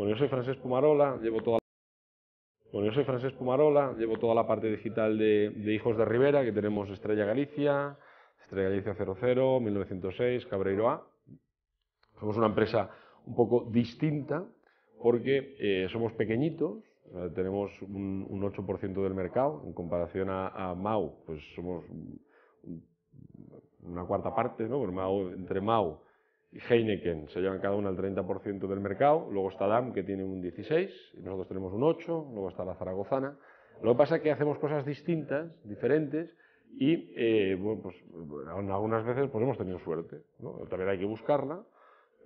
Bueno, yo soy Francesc Pumarola, llevo toda la parte digital de Hijos de Rivera, que tenemos Estrella Galicia 00, 1906, Cabreiroá. Somos una empresa un poco distinta porque somos pequeñitos, tenemos un 8% del mercado, en comparación a Mahou, pues somos una cuarta parte, ¿no? Porque entre Mahou y Heineken se llevan cada una el 30% del mercado, luego está DAM, que tiene un 16%, y nosotros tenemos un 8%, luego está la Zaragozana. Lo que pasa es que hacemos cosas distintas, diferentes, y bueno, pues algunas veces pues hemos tenido suerte, ¿no? También hay que buscarla,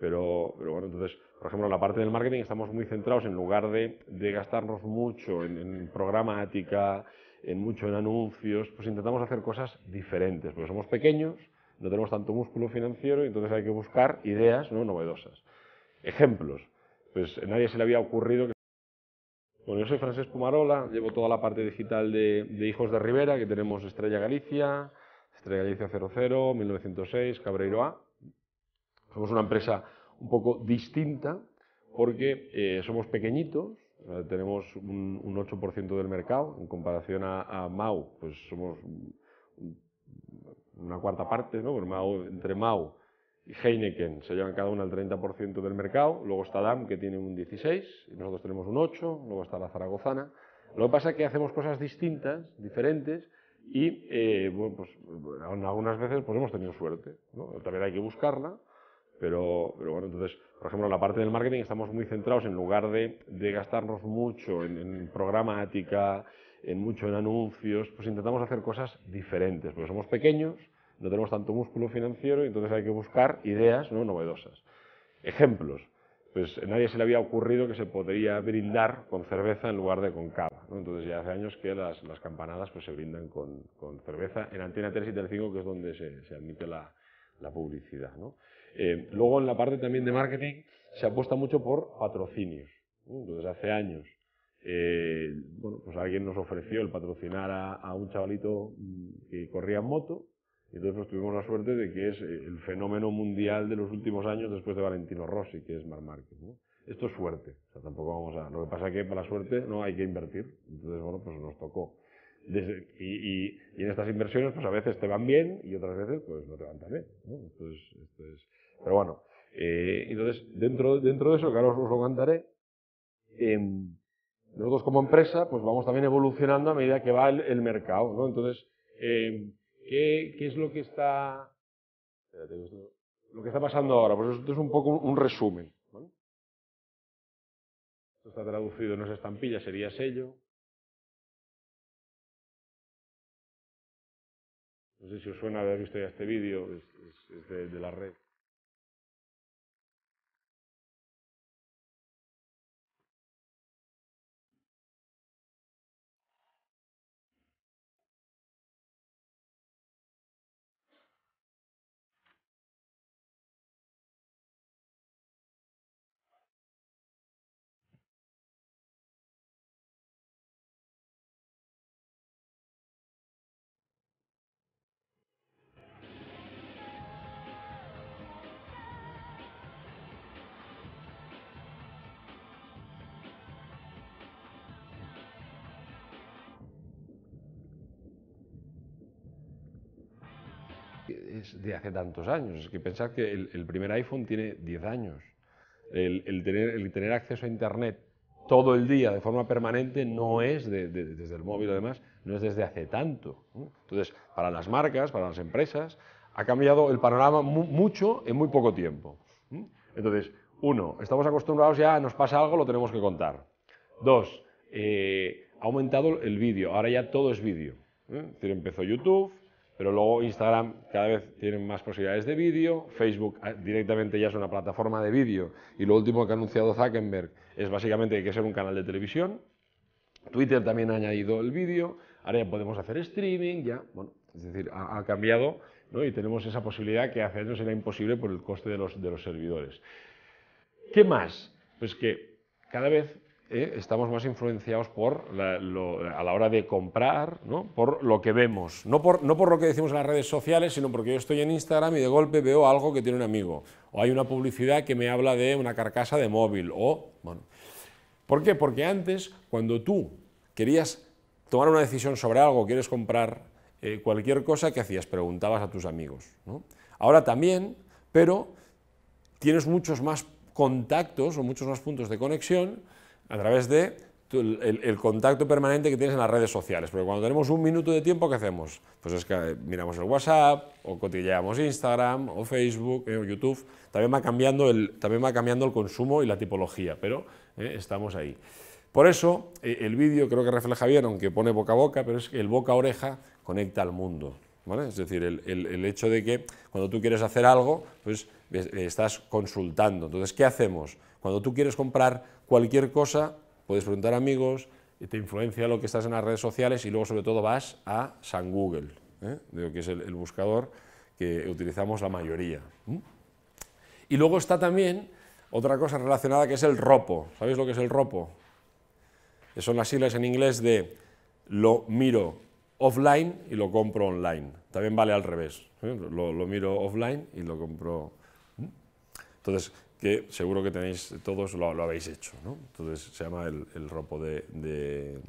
pero bueno, entonces, por ejemplo, en la parte del marketing estamos muy centrados, en lugar de gastarnos mucho en programática, en anuncios, pues intentamos hacer cosas diferentes, porque somos pequeños, no tenemos tanto músculo financiero, y entonces hay que buscar ideas, ¿no?, novedosas. Ejemplos, pues a nadie se le había ocurrido que... Bueno, yo soy Francesc Pumarola, llevo toda la parte digital de Hijos de Rivera, que tenemos Estrella Galicia 00, 1906, Cabreiroá. Somos una empresa un poco distinta porque somos pequeñitos, tenemos un 8% del mercado, en comparación a Mahou, pues somos una cuarta parte, ¿no? Porque entre Mahou y Heineken se llevan cada una el 30% del mercado, luego está DAM, que tiene un 16%, y nosotros tenemos un 8%, luego está la Zaragozana. Lo que pasa es que hacemos cosas distintas, diferentes, y bueno, pues algunas veces pues hemos tenido suerte, ¿no? También hay que buscarla, pero bueno, entonces, por ejemplo, en la parte del marketing estamos muy centrados, en lugar de gastarnos mucho en programática, en anuncios, pues intentamos hacer cosas diferentes, porque somos pequeños, no tenemos tanto músculo financiero, y entonces hay que buscar ideas, ¿no?, novedosas. Ejemplos, pues a nadie se le había ocurrido que se podría brindar con cerveza en lugar de con cava, ¿no? Entonces ya hace años que las campanadas pues se brindan con cerveza en Antena 3 y Telecinco, que es donde se admite la publicidad, ¿no? Luego en la parte también de marketing se apuesta mucho por patrocinios, ¿no? Entonces hace años bueno, pues alguien nos ofreció el patrocinar a un chavalito que corría en moto, y entonces pues tuvimos la suerte de que es el fenómeno mundial de los últimos años después de Valentino Rossi, que es Marc Márquez, ¿no? Esto es suerte, o sea, tampoco vamos a... Lo que pasa es que para la suerte no hay que invertir, entonces bueno, pues nos tocó. Y en estas inversiones pues a veces te van bien y otras veces pues no te van tan bien, ¿no? Entonces, pero bueno, entonces dentro de eso, que ahora os lo contaré, nosotros como empresa pues vamos también evolucionando a medida que va el mercado, ¿no? Entonces, ¿qué es lo que está pasando ahora? Pues esto es un poco un resumen, ¿vale? Esto está traducido en esa estampilla, sería sello. No sé si os suena haber visto ya este vídeo, es de la red. Es de hace tantos años, es que pensad que el primer iPhone tiene 10 años, el tener acceso a internet todo el día de forma permanente no es desde el móvil, además, no es desde hace tanto, ¿no? Entonces, para las marcas, para las empresas, ha cambiado el panorama mucho en muy poco tiempo, ¿no? Entonces, uno, estamos acostumbrados ya, nos pasa algo, lo tenemos que contar. Dos, ha aumentado el vídeo, ahora ya todo es vídeo, ¿no? Es decir, empezó YouTube, pero luego Instagram cada vez tiene más posibilidades de vídeo, Facebook directamente ya es una plataforma de vídeo, y lo último que ha anunciado Zuckerberg es básicamente que hay que ser un canal de televisión. Twitter también ha añadido el vídeo, ahora ya podemos hacer streaming, ya, bueno, es decir, ha cambiado, ¿no? Y tenemos esa posibilidad que hace años era imposible por el coste de los servidores. ¿Qué más? Pues que cada vez estamos más influenciados por a la hora de comprar, ¿no? Por lo que vemos, no por lo que decimos en las redes sociales, sino porque yo estoy en Instagram y de golpe veo algo que tiene un amigo, o hay una publicidad que me habla de una carcasa de móvil, o... Bueno. ¿Por qué? Porque antes, cuando tú querías tomar una decisión sobre algo, quieres comprar cualquier cosa, ¿qué hacías? Preguntabas a tus amigos, ¿no? Ahora también, pero tienes muchos más contactos o muchos más puntos de conexión a través de el contacto permanente que tienes en las redes sociales, porque cuando tenemos un minuto de tiempo, ¿qué hacemos? Pues es que miramos el WhatsApp, o cotilleamos Instagram, o Facebook, o YouTube. También va cambiando el consumo y la tipología, pero estamos ahí. Por eso, el vídeo creo que refleja bien, aunque pone boca a boca, pero es que el boca a oreja conecta al mundo, ¿vale? Es decir, el hecho de que cuando tú quieres hacer algo, pues estás consultando. Entonces, ¿qué hacemos? Cuando tú quieres comprar cualquier cosa, puedes preguntar a amigos, te influencia lo que estás en las redes sociales y luego, sobre todo, vas a San Google, que es el buscador que utilizamos la mayoría. Y luego está también otra cosa relacionada que es el ropo. ¿Sabéis lo que es el ropo? Son las siglas en inglés de lo miro offline y lo compro online. También vale al revés, lo miro offline y lo compro... Entonces, que seguro que tenéis todos, lo habéis hecho, ¿no? Entonces se llama el ropo de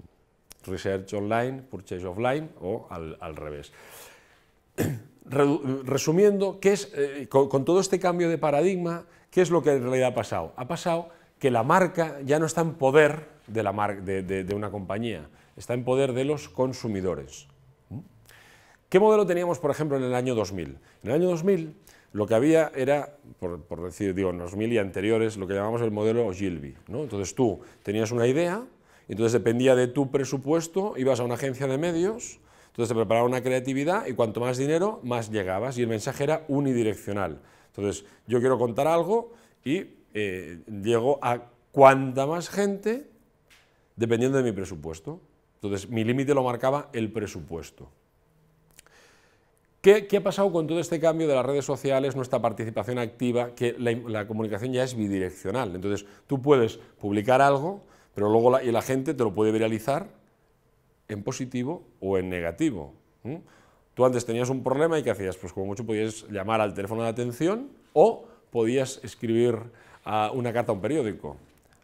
research online, purchase offline, o al revés. Resumiendo, ¿qué es, con todo este cambio de paradigma, qué es lo que en realidad ha pasado? Ha pasado que la marca ya no está en poder de una compañía, está en poder de los consumidores. ¿Qué modelo teníamos, por ejemplo, en el año 2000? En el año 2000... lo que había era, por decir, digo, en los 2000 y anteriores, lo que llamamos el modelo Ogilvy, ¿no? Entonces tú tenías una idea, entonces dependía de tu presupuesto, ibas a una agencia de medios, entonces te preparaba una creatividad y cuanto más dinero, más llegabas, y el mensaje era unidireccional. Entonces, yo quiero contar algo y llego a cuanta más gente dependiendo de mi presupuesto. Entonces, mi límite lo marcaba el presupuesto. ¿Qué ha pasado con todo este cambio de las redes sociales, nuestra participación activa, que la comunicación ya es bidireccional? Entonces, tú puedes publicar algo, pero luego la gente te lo puede viralizar en positivo o en negativo. Tú antes tenías un problema y ¿qué hacías? Pues como mucho podías llamar al teléfono de atención o podías escribir una carta a un periódico.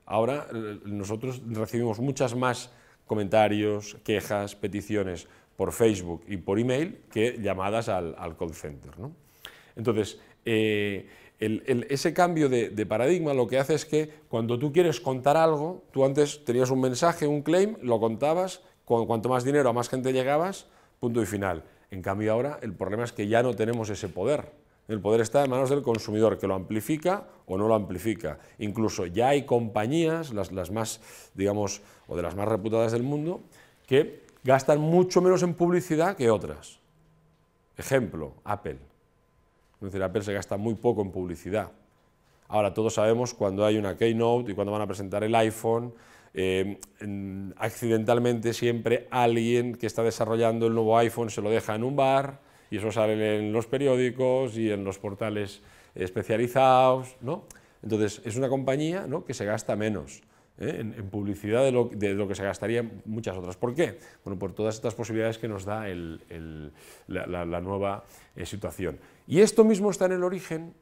Ahora nosotros recibimos muchas más comentarios, quejas, peticiones por Facebook y por email, que llamadas al call center, ¿no? Entonces, ese cambio de paradigma lo que hace es que cuando tú quieres contar algo, tú antes tenías un mensaje, un claim, lo contabas, cuanto más dinero a más gente llegabas, punto y final. En cambio ahora el problema es que ya no tenemos ese poder. El poder está en manos del consumidor, que lo amplifica o no lo amplifica. Incluso ya hay compañías, las más, digamos, o de las más reputadas del mundo, que gastan mucho menos en publicidad que otras. Ejemplo, Apple. Es decir, Apple se gasta muy poco en publicidad. Ahora todos sabemos cuando hay una keynote y cuando van a presentar el iPhone, accidentalmente siempre alguien que está desarrollando el nuevo iPhone se lo deja en un bar, y eso sale en los periódicos y en los portales especializados, ¿no? Entonces, es una compañía, ¿no?, que se gasta menos en publicidad de lo que se gastaría muchas otras. ¿Por qué? Bueno, por todas estas posibilidades que nos da la nueva situación. Y esto mismo está en el origen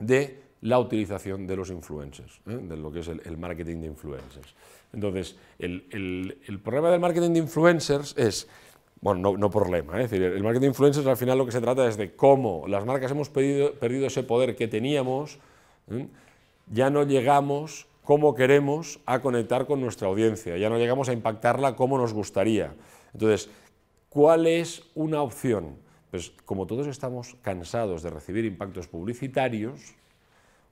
de la utilización de los influencers, de lo que es el marketing de influencers. Entonces, el problema del marketing de influencers es... Bueno, no problema, es decir, el marketing de influencers al final lo que se trata es de cómo las marcas hemos perdido ese poder que teníamos, ya no llegamos como queremos a conectar con nuestra audiencia, ya no llegamos a impactarla como nos gustaría. Entonces, ¿cuál es una opción? Pues como todos estamos cansados de recibir impactos publicitarios,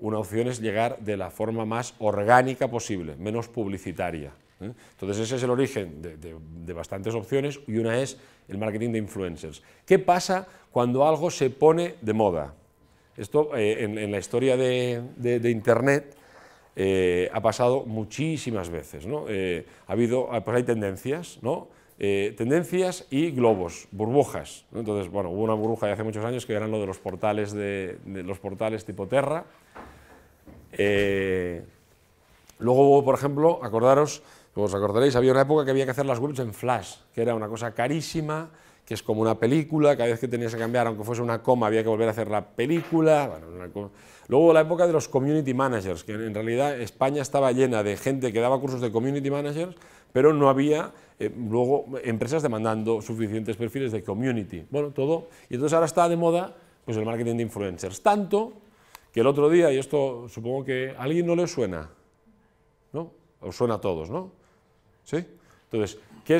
una opción es llegar de la forma más orgánica posible, menos publicitaria. Entonces ese es el origen de bastantes opciones, y una es el marketing de influencers. ¿Qué pasa cuando algo se pone de moda? Esto en la historia de Internet ha pasado muchísimas veces, ¿no? Pues hay tendencias, ¿no? Tendencias y globos, burbujas, ¿no? Entonces, bueno, hubo una burbuja de hace muchos años que eran lo de los portales tipo Terra. Luego, por ejemplo, acordaros, os acordaréis, había una época que había que hacer las webs en flash, que era una cosa carísima, que es como una película, cada vez que tenías que cambiar, aunque fuese una coma, había que volver a hacer la película. Bueno, luego la época de los community managers, que en realidad España estaba llena de gente que daba cursos de community managers, pero no había luego empresas demandando suficientes perfiles de community. Bueno, todo. Y entonces ahora está de moda pues el marketing de influencers. Tanto que el otro día, y esto supongo que a alguien no le suena, ¿no? Os suena a todos, ¿no? ¿Sí? Entonces, ¿qué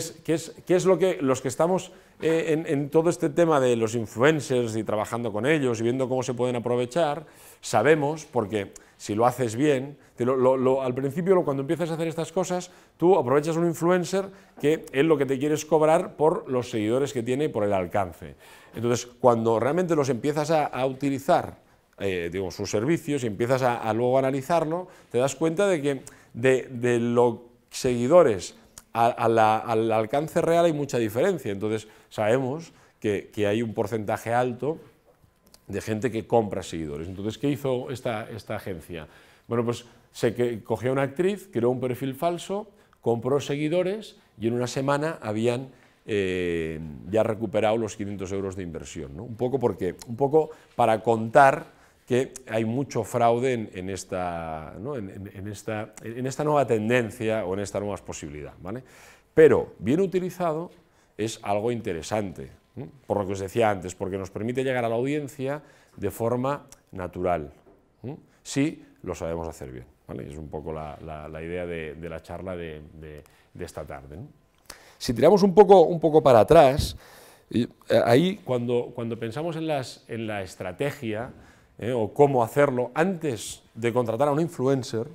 es lo que los que estamos en todo este tema de los influencers y trabajando con ellos y viendo cómo se pueden aprovechar? Sabemos, porque si lo haces bien, al principio cuando empiezas a hacer estas cosas, tú aprovechas un influencer que es lo que te quieres cobrar por los seguidores que tiene y por el alcance. Entonces, cuando realmente los empiezas a utilizar, digo, sus servicios y empiezas a luego analizarlo, te das cuenta de que de los seguidores al alcance real hay mucha diferencia. Entonces sabemos que hay un porcentaje alto de gente que compra seguidores. Entonces, ¿qué hizo esta agencia? Bueno, pues cogió a una actriz, creó un perfil falso, compró seguidores y en una semana habían ya recuperado los 500 euros de inversión, ¿no? Un poco para contar que hay mucho fraude en esta nueva tendencia o en esta nueva posibilidad, ¿vale? Pero bien utilizado es algo interesante, ¿eh? Por lo que os decía antes, porque nos permite llegar a la audiencia de forma natural, ¿eh? Si lo sabemos hacer bien, ¿vale? Es un poco la idea de la charla de esta tarde, ¿no? Si tiramos un poco para atrás, ahí cuando pensamos en la estrategia, o cómo hacerlo antes de contratar a un influencer,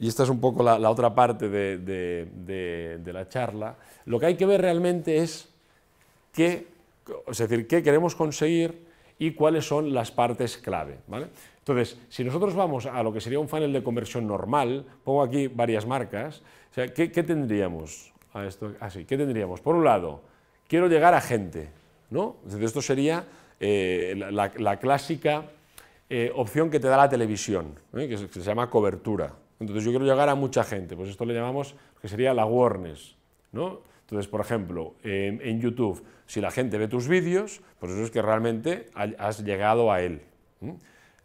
y esta es un poco la otra parte de la charla, lo que hay que ver realmente es qué queremos conseguir y cuáles son las partes clave, ¿vale? Entonces, si nosotros vamos a lo que sería un funnel de conversión normal, pongo aquí varias marcas, o sea, ¿qué tendríamos? ¿Qué tendríamos? Por un lado, quiero llegar a gente, ¿no? Entonces, esto sería la clásica opción que te da la televisión, ¿eh? que se llama cobertura. Entonces, yo quiero llegar a mucha gente, pues esto le llamamos que sería la awareness, ¿no? Entonces, por ejemplo, en YouTube, si la gente ve tus vídeos, pues eso es que realmente has llegado a él, ¿eh?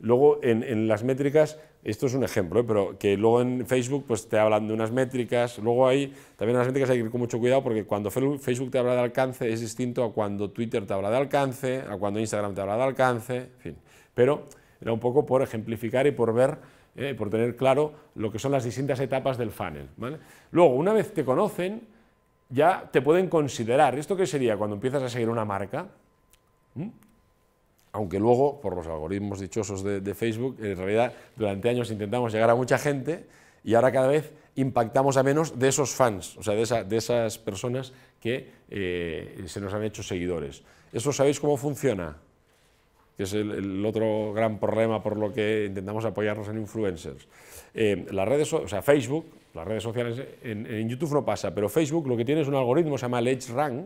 Luego, en las métricas, esto es un ejemplo, ¿eh? Pero que luego en Facebook pues, te hablan de unas métricas, luego también en las métricas hay que ir con mucho cuidado porque cuando Facebook te habla de alcance es distinto a cuando Twitter te habla de alcance, a cuando Instagram te habla de alcance, en fin. Pero era un poco por ejemplificar y por ver, por tener claro lo que son las distintas etapas del funnel, ¿vale? Luego, una vez te conocen, ya te pueden considerar. ¿Esto qué sería? Cuando empiezas a seguir una marca, ¿mm? Aunque luego, por los algoritmos dichosos de Facebook, en realidad durante años intentamos llegar a mucha gente y ahora cada vez impactamos a menos de esos fans, o sea, de esas personas que se nos han hecho seguidores. ¿Eso sabéis cómo funciona? Que es el otro gran problema por lo que intentamos apoyarnos en influencers. Las redes, o sea, Facebook, las redes sociales, en YouTube no pasa, pero Facebook lo que tiene es un algoritmo, se llama el EdgeRank,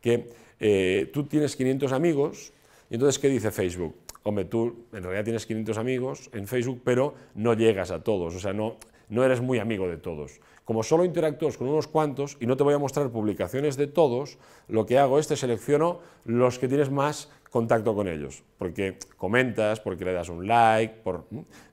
que tú tienes 500 amigos. Y entonces, ¿qué dice Facebook? Hombre, tú en realidad tienes 500 amigos en Facebook, pero no llegas a todos, o sea, no eres muy amigo de todos. Como solo interactúas con unos cuantos y no te voy a mostrar publicaciones de todos, lo que hago es te selecciono los que tienes más contacto con ellos, porque comentas, porque le das un like,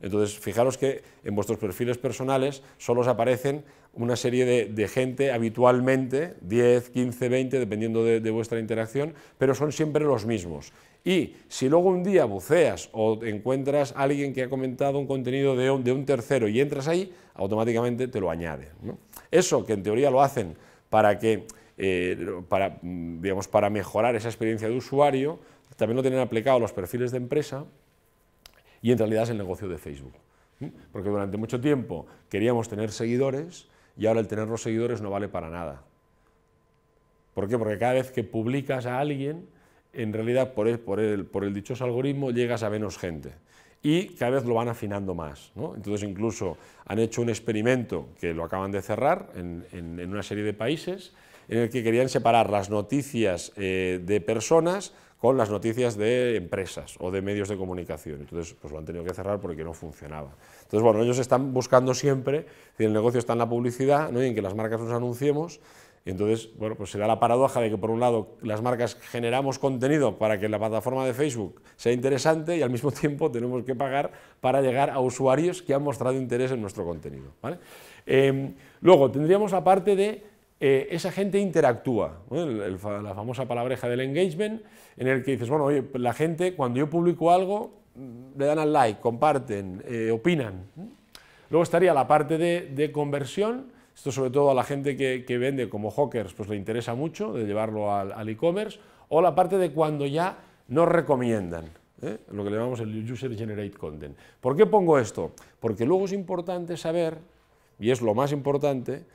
entonces fijaros que en vuestros perfiles personales solo os aparecen una serie de gente habitualmente, 10, 15, 20, dependiendo de vuestra interacción, pero son siempre los mismos. Y si luego un día buceas o encuentras a alguien que ha comentado un contenido de un tercero y entras ahí, automáticamente te lo añade, ¿no? Eso que en teoría lo hacen para mejorar esa experiencia de usuario, también lo tienen aplicado a los perfiles de empresa y en realidad es el negocio de Facebook, ¿sí? Porque durante mucho tiempo queríamos tener seguidores y ahora el tener los seguidores no vale para nada. ¿Por qué? Porque cada vez que publicas a alguien, en realidad, por el dichoso algoritmo, llegas a menos gente. Y cada vez lo van afinando más, ¿no? Entonces, incluso han hecho un experimento que lo acaban de cerrar en una serie de países, en el que querían separar las noticias de personas con las noticias de empresas o de medios de comunicación. Entonces, pues lo han tenido que cerrar porque no funcionaba. Entonces, bueno, ellos están buscando siempre, si el negocio está en la publicidad, ¿no?, y en que las marcas nos anunciemos. Y entonces, bueno, pues será la paradoja de que por un lado las marcas generamos contenido para que la plataforma de Facebook sea interesante y al mismo tiempo tenemos que pagar para llegar a usuarios que han mostrado interés en nuestro contenido, ¿vale? Luego tendríamos la parte de esa gente interactúa, ¿no?, la famosa palabreja del engagement, en el que dices, bueno, oye, la gente cuando yo publico algo le dan al like, comparten, opinan. Luego estaría la parte de conversión. Esto sobre todo a la gente que vende como Hawkers, pues le interesa mucho de llevarlo al e-commerce, o la parte de cuando ya nos recomiendan, lo que le llamamos el User Generate Content. ¿Por qué pongo esto? Porque luego es importante saber, y es lo más importante,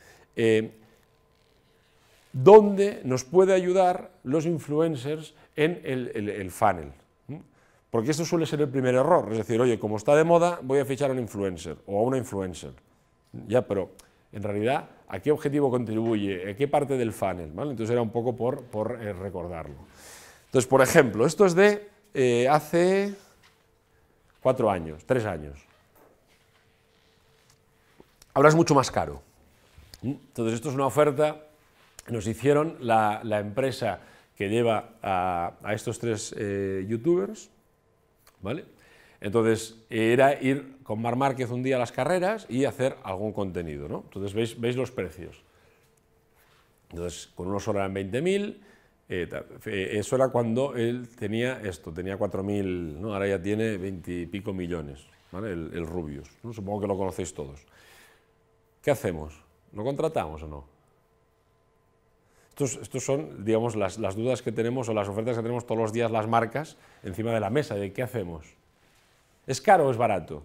dónde nos puede ayudar los influencers en el funnel. Porque esto suele ser el primer error, es decir, oye, como está de moda, voy a fichar a un influencer o a una influencer. Ya, pero en realidad, ¿a qué objetivo contribuye? ¿A qué parte del funnel? ¿Vale? Entonces era un poco por recordarlo. Entonces, por ejemplo, esto es de hace 3 años. Ahora es mucho más caro. Entonces, esto es una oferta que nos hicieron la empresa que lleva a estos 3 youtubers, ¿vale? Entonces, era ir con Marc Márquez un día a las carreras y hacer algún contenido, ¿no? Entonces, veis los precios. Entonces, con unos solo eran 20.000, eso era cuando él tenía esto, tenía 4.000, ¿no? Ahora ya tiene 20 y pico millones, ¿vale? El Rubius, ¿no? Supongo que lo conocéis todos. ¿Qué hacemos? ¿Lo contratamos o no? Estos son, digamos, las dudas que tenemos o las ofertas que tenemos todos los días las marcas encima de la mesa, de qué hacemos. ¿Es caro o es barato?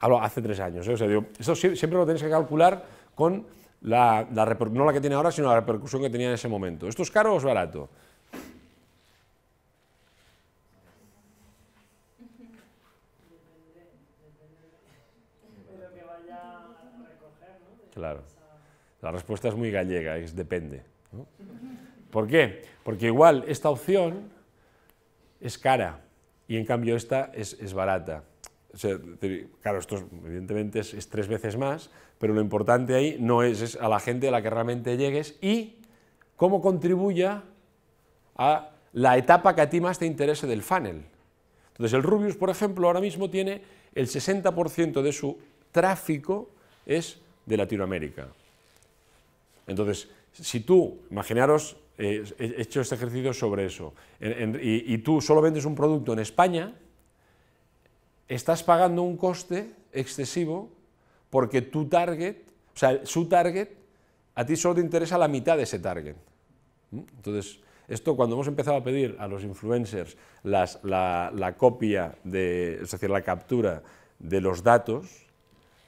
Hablo hace 3 años, o sea, digo, eso siempre lo tenéis que calcular con no la que tiene ahora, sino la repercusión que tenía en ese momento. ¿Esto es caro o es barato? Claro, la respuesta es muy gallega, es depende, ¿no? ¿Por qué? Porque igual esta opción es cara, y en cambio esta es barata. O sea, claro, esto evidentemente es 3 veces más, pero lo importante ahí no es a la gente a la que realmente llegues y cómo contribuya a la etapa que a ti más te interese del funnel. Entonces el Rubius, por ejemplo, ahora mismo tiene el 60% de su tráfico es de Latinoamérica. Entonces, si tú, imaginaros, he hecho este ejercicio sobre eso, y tú solo vendes un producto en España, estás pagando un coste excesivo porque tu target, o sea, su target, a ti solo te interesa la mitad de ese target. Entonces, esto cuando hemos empezado a pedir a los influencers la copia, es decir, la captura de los datos,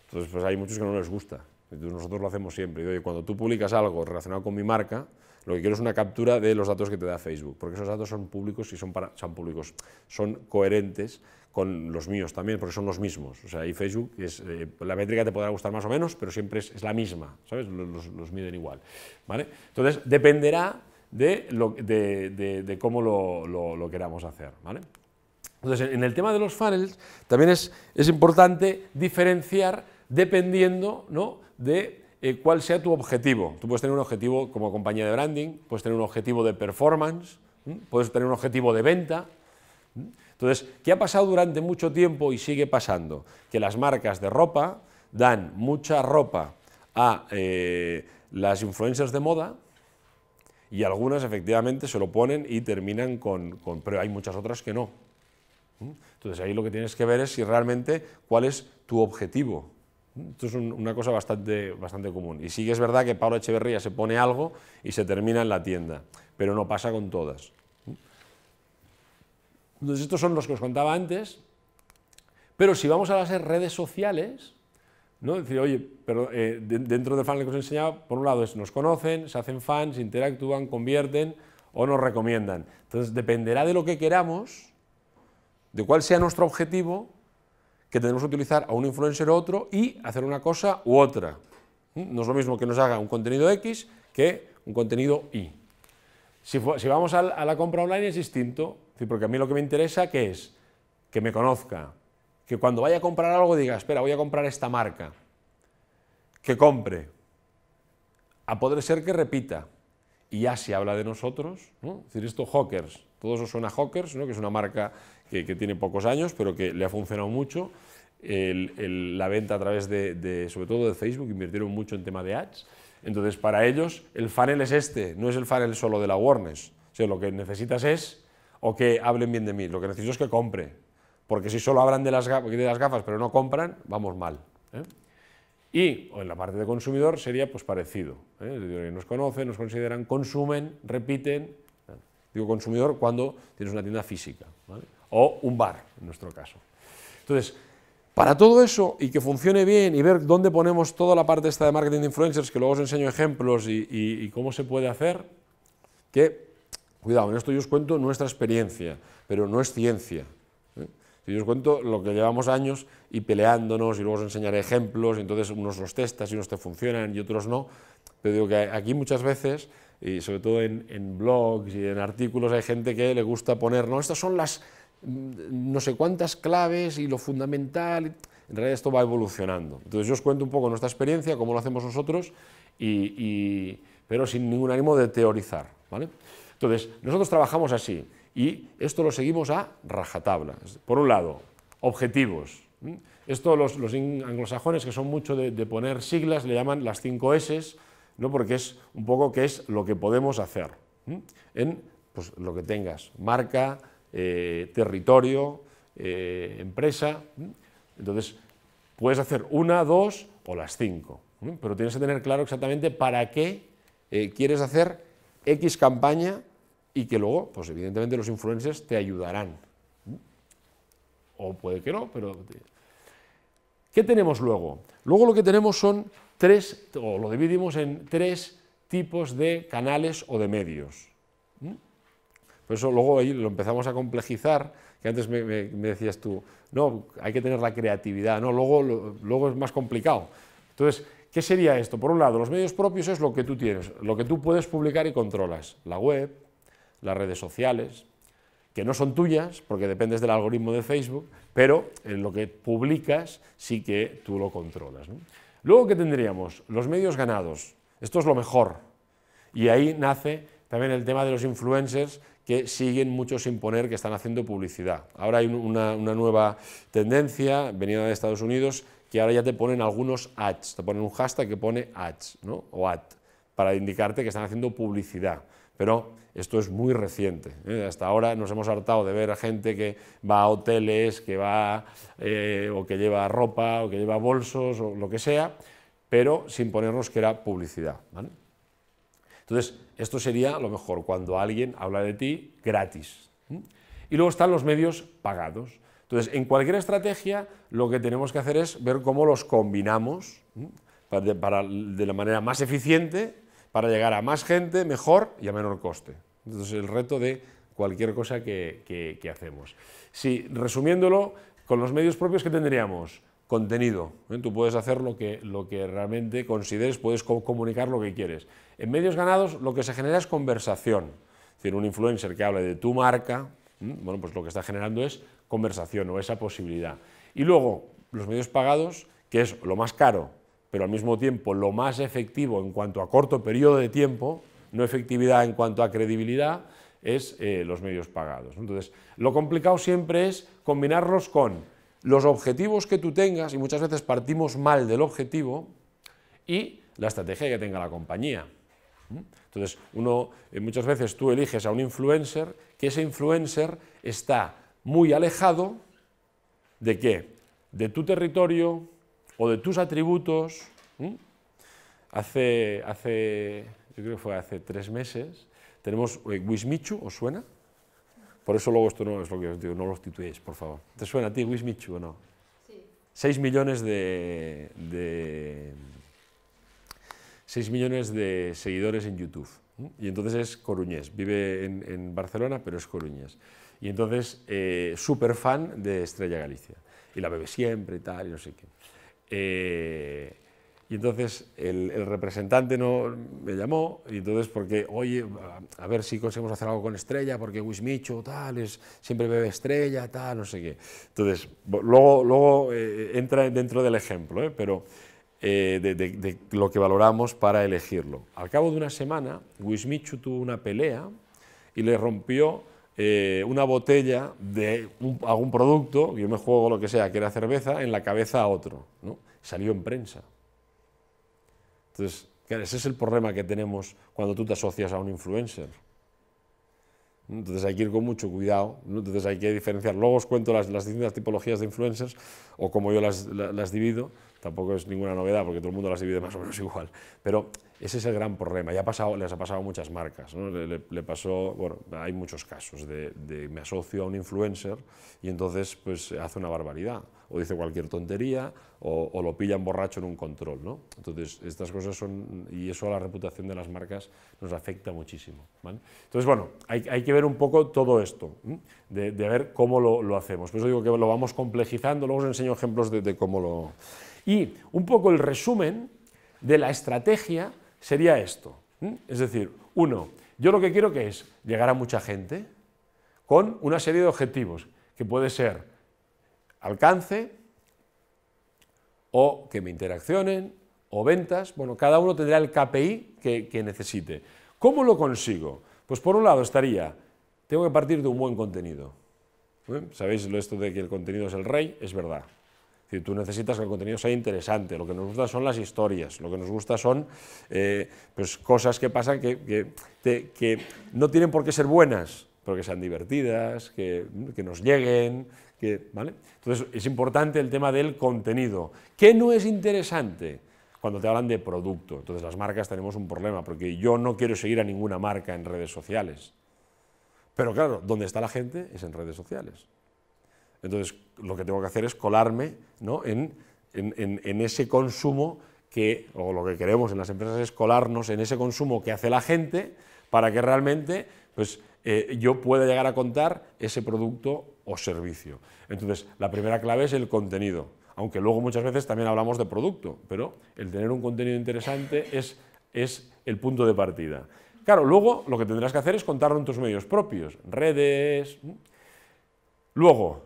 entonces pues hay muchos que no les gusta. Nosotros lo hacemos siempre. Oye, cuando tú publicas algo relacionado con mi marca, lo que quiero es una captura de los datos que te da Facebook, porque esos datos son públicos y son coherentes con los míos también, porque son los mismos. O sea, y Facebook, la métrica te podrá gustar más o menos, pero siempre es la misma, ¿sabes? Los miden igual, ¿vale? Entonces, dependerá de cómo lo queramos hacer, ¿vale? Entonces, en el tema de los funnels, también es importante diferenciar dependiendo, ¿no?, de cuál sea tu objetivo. Tú puedes tener un objetivo como compañía de branding, puedes tener un objetivo de performance, puedes tener un objetivo de venta. Entonces, ¿qué ha pasado durante mucho tiempo y sigue pasando? Que las marcas de ropa dan mucha ropa a las influencers de moda y algunas efectivamente se lo ponen y terminan con pero hay muchas otras que no. Entonces, ahí lo que tienes que ver es si realmente cuál es tu objetivo. Esto es una cosa bastante común. Y sí que es verdad que Pablo Echeverría se pone algo y se termina en la tienda, pero no pasa con todas. Entonces estos son los que os contaba antes, pero si vamos a las redes sociales, ¿no? Es decir, oye, pero dentro del funnel que os enseñaba, por un lado es nos conocen, se hacen fans, interactúan, convierten o nos recomiendan. Entonces dependerá de lo que queramos, de cuál sea nuestro objetivo, que tenemos que utilizar a un influencer u otro y hacer una cosa u otra. No es lo mismo que nos haga un contenido X que un contenido Y. Si vamos a la compra online es distinto, porque a mí lo que me interesa que es que me conozca, que cuando vaya a comprar algo diga, espera, voy a comprar esta marca, que compre, a poder ser que repita, y ya se habla de nosotros, ¿no? Es decir, esto Hawkers, todo eso suena a Hawkers, ¿no? Que es una marca que tiene pocos años, pero que le ha funcionado mucho, la venta a través de, sobre todo de Facebook, invirtieron mucho en tema de ads. Entonces, para ellos, el funnel es este, no es el funnel solo de la awareness. O sea, lo que necesitas es, o que hablen bien de mí, lo que necesito es que compre. Porque si solo hablan de las gafas pero no compran, vamos mal, ¿eh? Y en la parte de consumidor sería pues parecido, ¿eh? Nos conocen, nos consideran, consumen, repiten. Digo consumidor cuando tienes una tienda física, ¿vale? O un bar, en nuestro caso. Entonces, para todo eso y que funcione bien y ver dónde ponemos toda la parte esta de marketing de influencers, que luego os enseño ejemplos y cómo se puede hacer, que, cuidado, en esto yo os cuento nuestra experiencia, pero no es ciencia, ¿eh? Yo os cuento lo que llevamos años y peleándonos y luego os enseñaré ejemplos, y entonces unos los testas y unos te funcionan y otros no, pero digo que aquí muchas veces, y sobre todo en blogs y en artículos hay gente que le gusta poner, no, estas son las no sé cuántas claves y lo fundamental, en realidad esto va evolucionando. Entonces yo os cuento un poco nuestra experiencia, cómo lo hacemos nosotros, pero sin ningún ánimo de teorizar, ¿vale? Entonces nosotros trabajamos así y esto lo seguimos a rajatabla. Por un lado, objetivos. Esto los anglosajones, que son mucho de poner siglas, le llaman las 5 S's, ¿no? Porque es un poco que es lo que podemos hacer, ¿m? En pues, lo que tengas, marca, territorio, empresa. Entonces, puedes hacer una, dos o las 5, ¿m? Pero tienes que tener claro exactamente para qué quieres hacer X campaña y que luego, pues evidentemente los influencers te ayudarán. ¿M? O puede que no, pero... ¿Qué tenemos luego? Luego lo que tenemos son 3, o lo dividimos en 3 tipos de canales o de medios. ¿M? Por eso luego ahí lo empezamos a complejizar, que antes me decías tú, no, hay que tener la creatividad, no, luego es más complicado. Entonces, ¿qué sería esto? Por un lado, los medios propios es lo que tú tienes, lo que tú puedes publicar y controlas, la web, las redes sociales, que no son tuyas, porque dependes del algoritmo de Facebook, pero en lo que publicas sí que tú lo controlas, ¿no? Luego, ¿qué tendríamos? Los medios ganados, esto es lo mejor, y ahí nace también el tema de los influencers, que siguen muchos sin poner que están haciendo publicidad. Ahora hay una nueva tendencia venida de Estados Unidos que ahora ya te ponen algunos ads, te ponen un hashtag que pone ads, ¿no? O ad, para indicarte que están haciendo publicidad. Pero esto es muy reciente, ¿eh? Hasta ahora nos hemos hartado de ver a gente que va a hoteles, que va o que lleva ropa, o que lleva bolsos, o lo que sea, pero sin ponernos que era publicidad, ¿vale? Entonces, esto sería a lo mejor cuando alguien habla de ti gratis. Y luego están los medios pagados. Entonces, en cualquier estrategia lo que tenemos que hacer es ver cómo los combinamos de la manera más eficiente para llegar a más gente, mejor y a menor coste. Entonces, el reto de cualquier cosa que hacemos. Sí, resumiéndolo, con los medios propios, ¿qué tendríamos? Contenido, ¿eh? Tú puedes hacer lo que realmente consideres, puedes comunicar lo que quieres. En medios ganados lo que se genera es conversación, es decir, un influencer que hable de tu marca, ¿eh? Bueno, pues lo que está generando es conversación o esa posibilidad. Y luego los medios pagados, que es lo más caro, pero al mismo tiempo lo más efectivo en cuanto a corto periodo de tiempo, no efectividad en cuanto a credibilidad, es los medios pagados. Entonces, lo complicado siempre es combinarlos con los objetivos que tú tengas, y muchas veces partimos mal del objetivo, y la estrategia que tenga la compañía. Entonces, muchas veces tú eliges a un influencer, que ese influencer está muy alejado ¿de qué? De tu territorio o de tus atributos. Yo creo que fue hace 3 meses, tenemos Wismichu, ¿os suena? Por eso luego esto no es lo que os digo, no lo sustituyáis, por favor. ¿Te suena a ti Wismichu o no? Sí. 6 millones de seguidores en YouTube. Y entonces es coruñés, vive en Barcelona, pero es coruñés. Y entonces, súper fan de Estrella Galicia. Y la bebe siempre y tal, y no sé qué. Y entonces el representante no me llamó, y entonces porque, oye, a ver si conseguimos hacer algo con Estrella, porque Wismichu, tal, siempre bebe Estrella, tal, no sé qué. Entonces, luego entra dentro del ejemplo, pero de lo que valoramos para elegirlo. Al cabo de una semana, Wismichu tuvo una pelea y le rompió una botella de algún producto, yo me juego lo que sea, que era cerveza, en la cabeza a otro, ¿no? Salió en prensa. Entonces, claro, ese es el problema que tenemos cuando tú te asocias a un influencer. Entonces hay que ir con mucho cuidado, ¿no? Entonces hay que diferenciar. Luego os cuento las distintas tipologías de influencers, o como yo las divido. Tampoco es ninguna novedad, porque todo el mundo las divide más o menos igual. Pero ese es el gran problema. Ya ha pasado, les ha pasado a muchas marcas, ¿no? Le pasó, bueno, hay muchos casos de me asocio a un influencer y entonces pues hace una barbaridad, o dice cualquier tontería, o lo pillan borracho en un control, ¿no? Entonces, estas cosas son, y eso a la reputación de las marcas nos afecta muchísimo, ¿vale? Entonces, bueno, hay que ver un poco todo esto, ¿eh? De ver cómo lo hacemos. Por eso digo que lo vamos complejizando, luego os enseño ejemplos de cómo lo... Y un poco el resumen de la estrategia sería esto, ¿eh? Es decir, uno, yo lo que quiero que es llegar a mucha gente con una serie de objetivos, que puede ser alcance, o que me interaccionen, o ventas. Bueno, cada uno tendrá el KPI que necesite. ¿Cómo lo consigo? Pues por un lado estaría, tengo que partir de un buen contenido. ¿Eh? ¿Sabéis esto de que el contenido es el rey? Es verdad. Es decir, tú necesitas que el contenido sea interesante, lo que nos gusta son las historias, lo que nos gusta son pues cosas que pasan que no tienen por qué ser buenas, pero que sean divertidas, que nos lleguen, ¿vale? Entonces es importante el tema del contenido. ¿Qué no es interesante? Cuando te hablan de producto. Entonces las marcas tenemos un problema, porque yo no quiero seguir a ninguna marca en redes sociales. Pero claro, ¿dónde está la gente? Es en redes sociales. Entonces, lo que tengo que hacer es colarme, ¿no? en ese consumo que, o lo que queremos en las empresas es colarnos en ese consumo que hace la gente, para que realmente pues, yo pueda llegar a contar ese producto o servicio. Entonces, la primera clave es el contenido, aunque luego muchas veces también hablamos de producto, pero el tener un contenido interesante es el punto de partida. Claro, luego lo que tendrás que hacer es contarlo en tus medios propios, redes. Luego,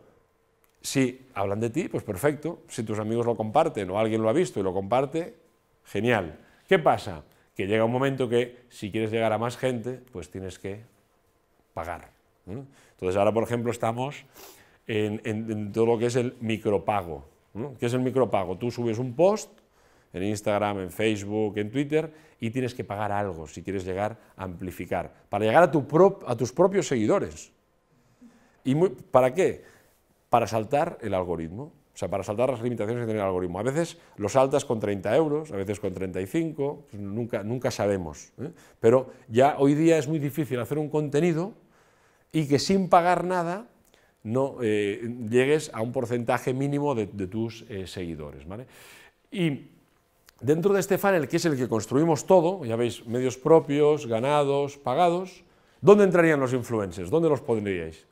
si hablan de ti, pues perfecto. Si tus amigos lo comparten o alguien lo ha visto y lo comparte, genial. ¿Qué pasa? Que llega un momento que si quieres llegar a más gente, pues tienes que pagar, ¿no? Entonces ahora, por ejemplo, estamos en todo lo que es el micropago, ¿no? ¿Qué es el micropago? Tú subes un post en Instagram, en Facebook, en Twitter, y tienes que pagar algo si quieres llegar a amplificar, para llegar a tus propios seguidores. ¿Y para qué? Para saltar el algoritmo, o sea, para saltar las limitaciones que tiene el algoritmo. A veces lo saltas con 30 euros, a veces con 35, pues nunca sabemos, ¿eh? Pero ya hoy día es muy difícil hacer un contenido y que sin pagar nada no llegues a un porcentaje mínimo de tus seguidores, ¿vale? Y dentro de este funnel, que es el que construimos todo, ya veis, medios propios, ganados, pagados, ¿dónde entrarían los influencers? ¿Dónde los pondríais?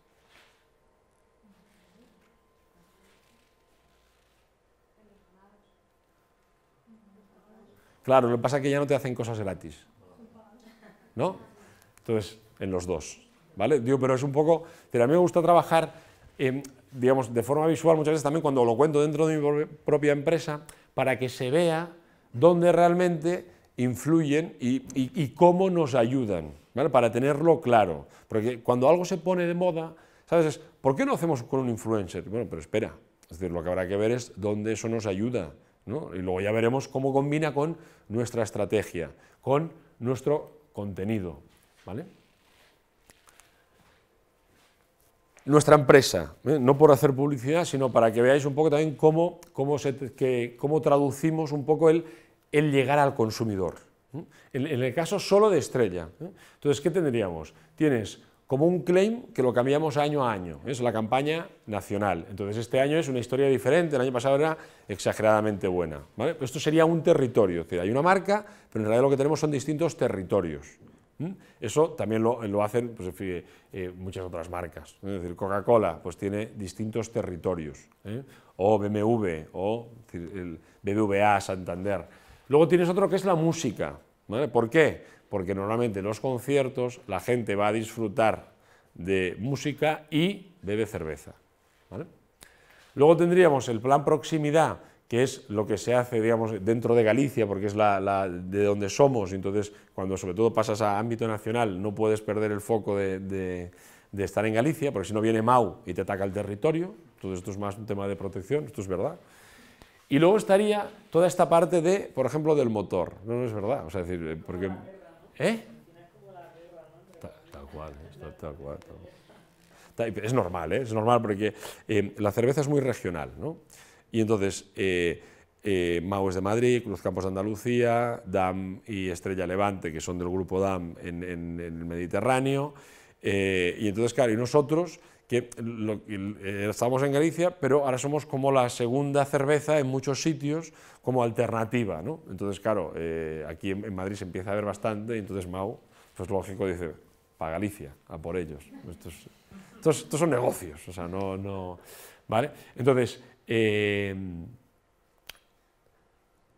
Claro, lo que pasa es que ya no te hacen cosas gratis, ¿no? Entonces, en los dos, ¿vale? Digo, pero es un poco... Pero a mí me gusta trabajar, digamos, de forma visual muchas veces también cuando lo cuento dentro de mi propia empresa, para que se vea dónde realmente influyen y cómo nos ayudan, ¿vale? Para tenerlo claro. Porque cuando algo se pone de moda, ¿sabes? Es, ¿por qué no hacemos con un influencer? Bueno, pero espera, es decir, lo que habrá que ver es dónde eso nos ayuda, ¿no? Y luego ya veremos cómo combina con nuestra estrategia, con nuestro contenido, ¿vale? Nuestra empresa, ¿eh? No por hacer publicidad, sino para que veáis un poco también cómo traducimos un poco el llegar al consumidor, ¿eh? En el caso solo de Estrella, ¿eh? Entonces, ¿qué tendríamos? Tienes como un claim que lo cambiamos año a año, es la campaña nacional. Entonces este año es una historia diferente, el año pasado era exageradamente buena, ¿vale? Esto sería un territorio, es decir, hay una marca, pero en realidad lo que tenemos son distintos territorios. Eso también lo hacen pues, muchas otras marcas, ¿no? Es decir, Coca-Cola pues tiene distintos territorios, ¿eh? O BMW, o es decir, el BBVA, Santander. Luego tienes otro que es la música, ¿vale? ¿Por qué? Porque normalmente en los conciertos la gente va a disfrutar de música y bebe cerveza, ¿vale? Luego tendríamos el plan proximidad, que es lo que se hace, digamos, dentro de Galicia, porque es de donde somos, entonces cuando sobre todo pasas a ámbito nacional no puedes perder el foco de estar en Galicia, porque si no viene Mahou y te ataca el territorio, entonces esto es más un tema de protección, esto es verdad. Y luego estaría toda esta parte de, por ejemplo, del motor, no es verdad, o sea, decir, porque... Tal cual. Es normal, ¿eh? Es normal porque la cerveza es muy regional, ¿no? Y entonces, Mahou es de Madrid, Cruz Campos de Andalucía, DAM y Estrella Levante, que son del grupo DAM en el Mediterráneo, y entonces, claro, y nosotros, que estamos en Galicia, pero ahora somos como la segunda cerveza en muchos sitios como alternativa, ¿no? Entonces, claro, aquí en Madrid se empieza a ver bastante, y entonces Mahou, pues lógico, dice, para Galicia, a por ellos. Estos son negocios, o sea, no... ¿Vale? Entonces...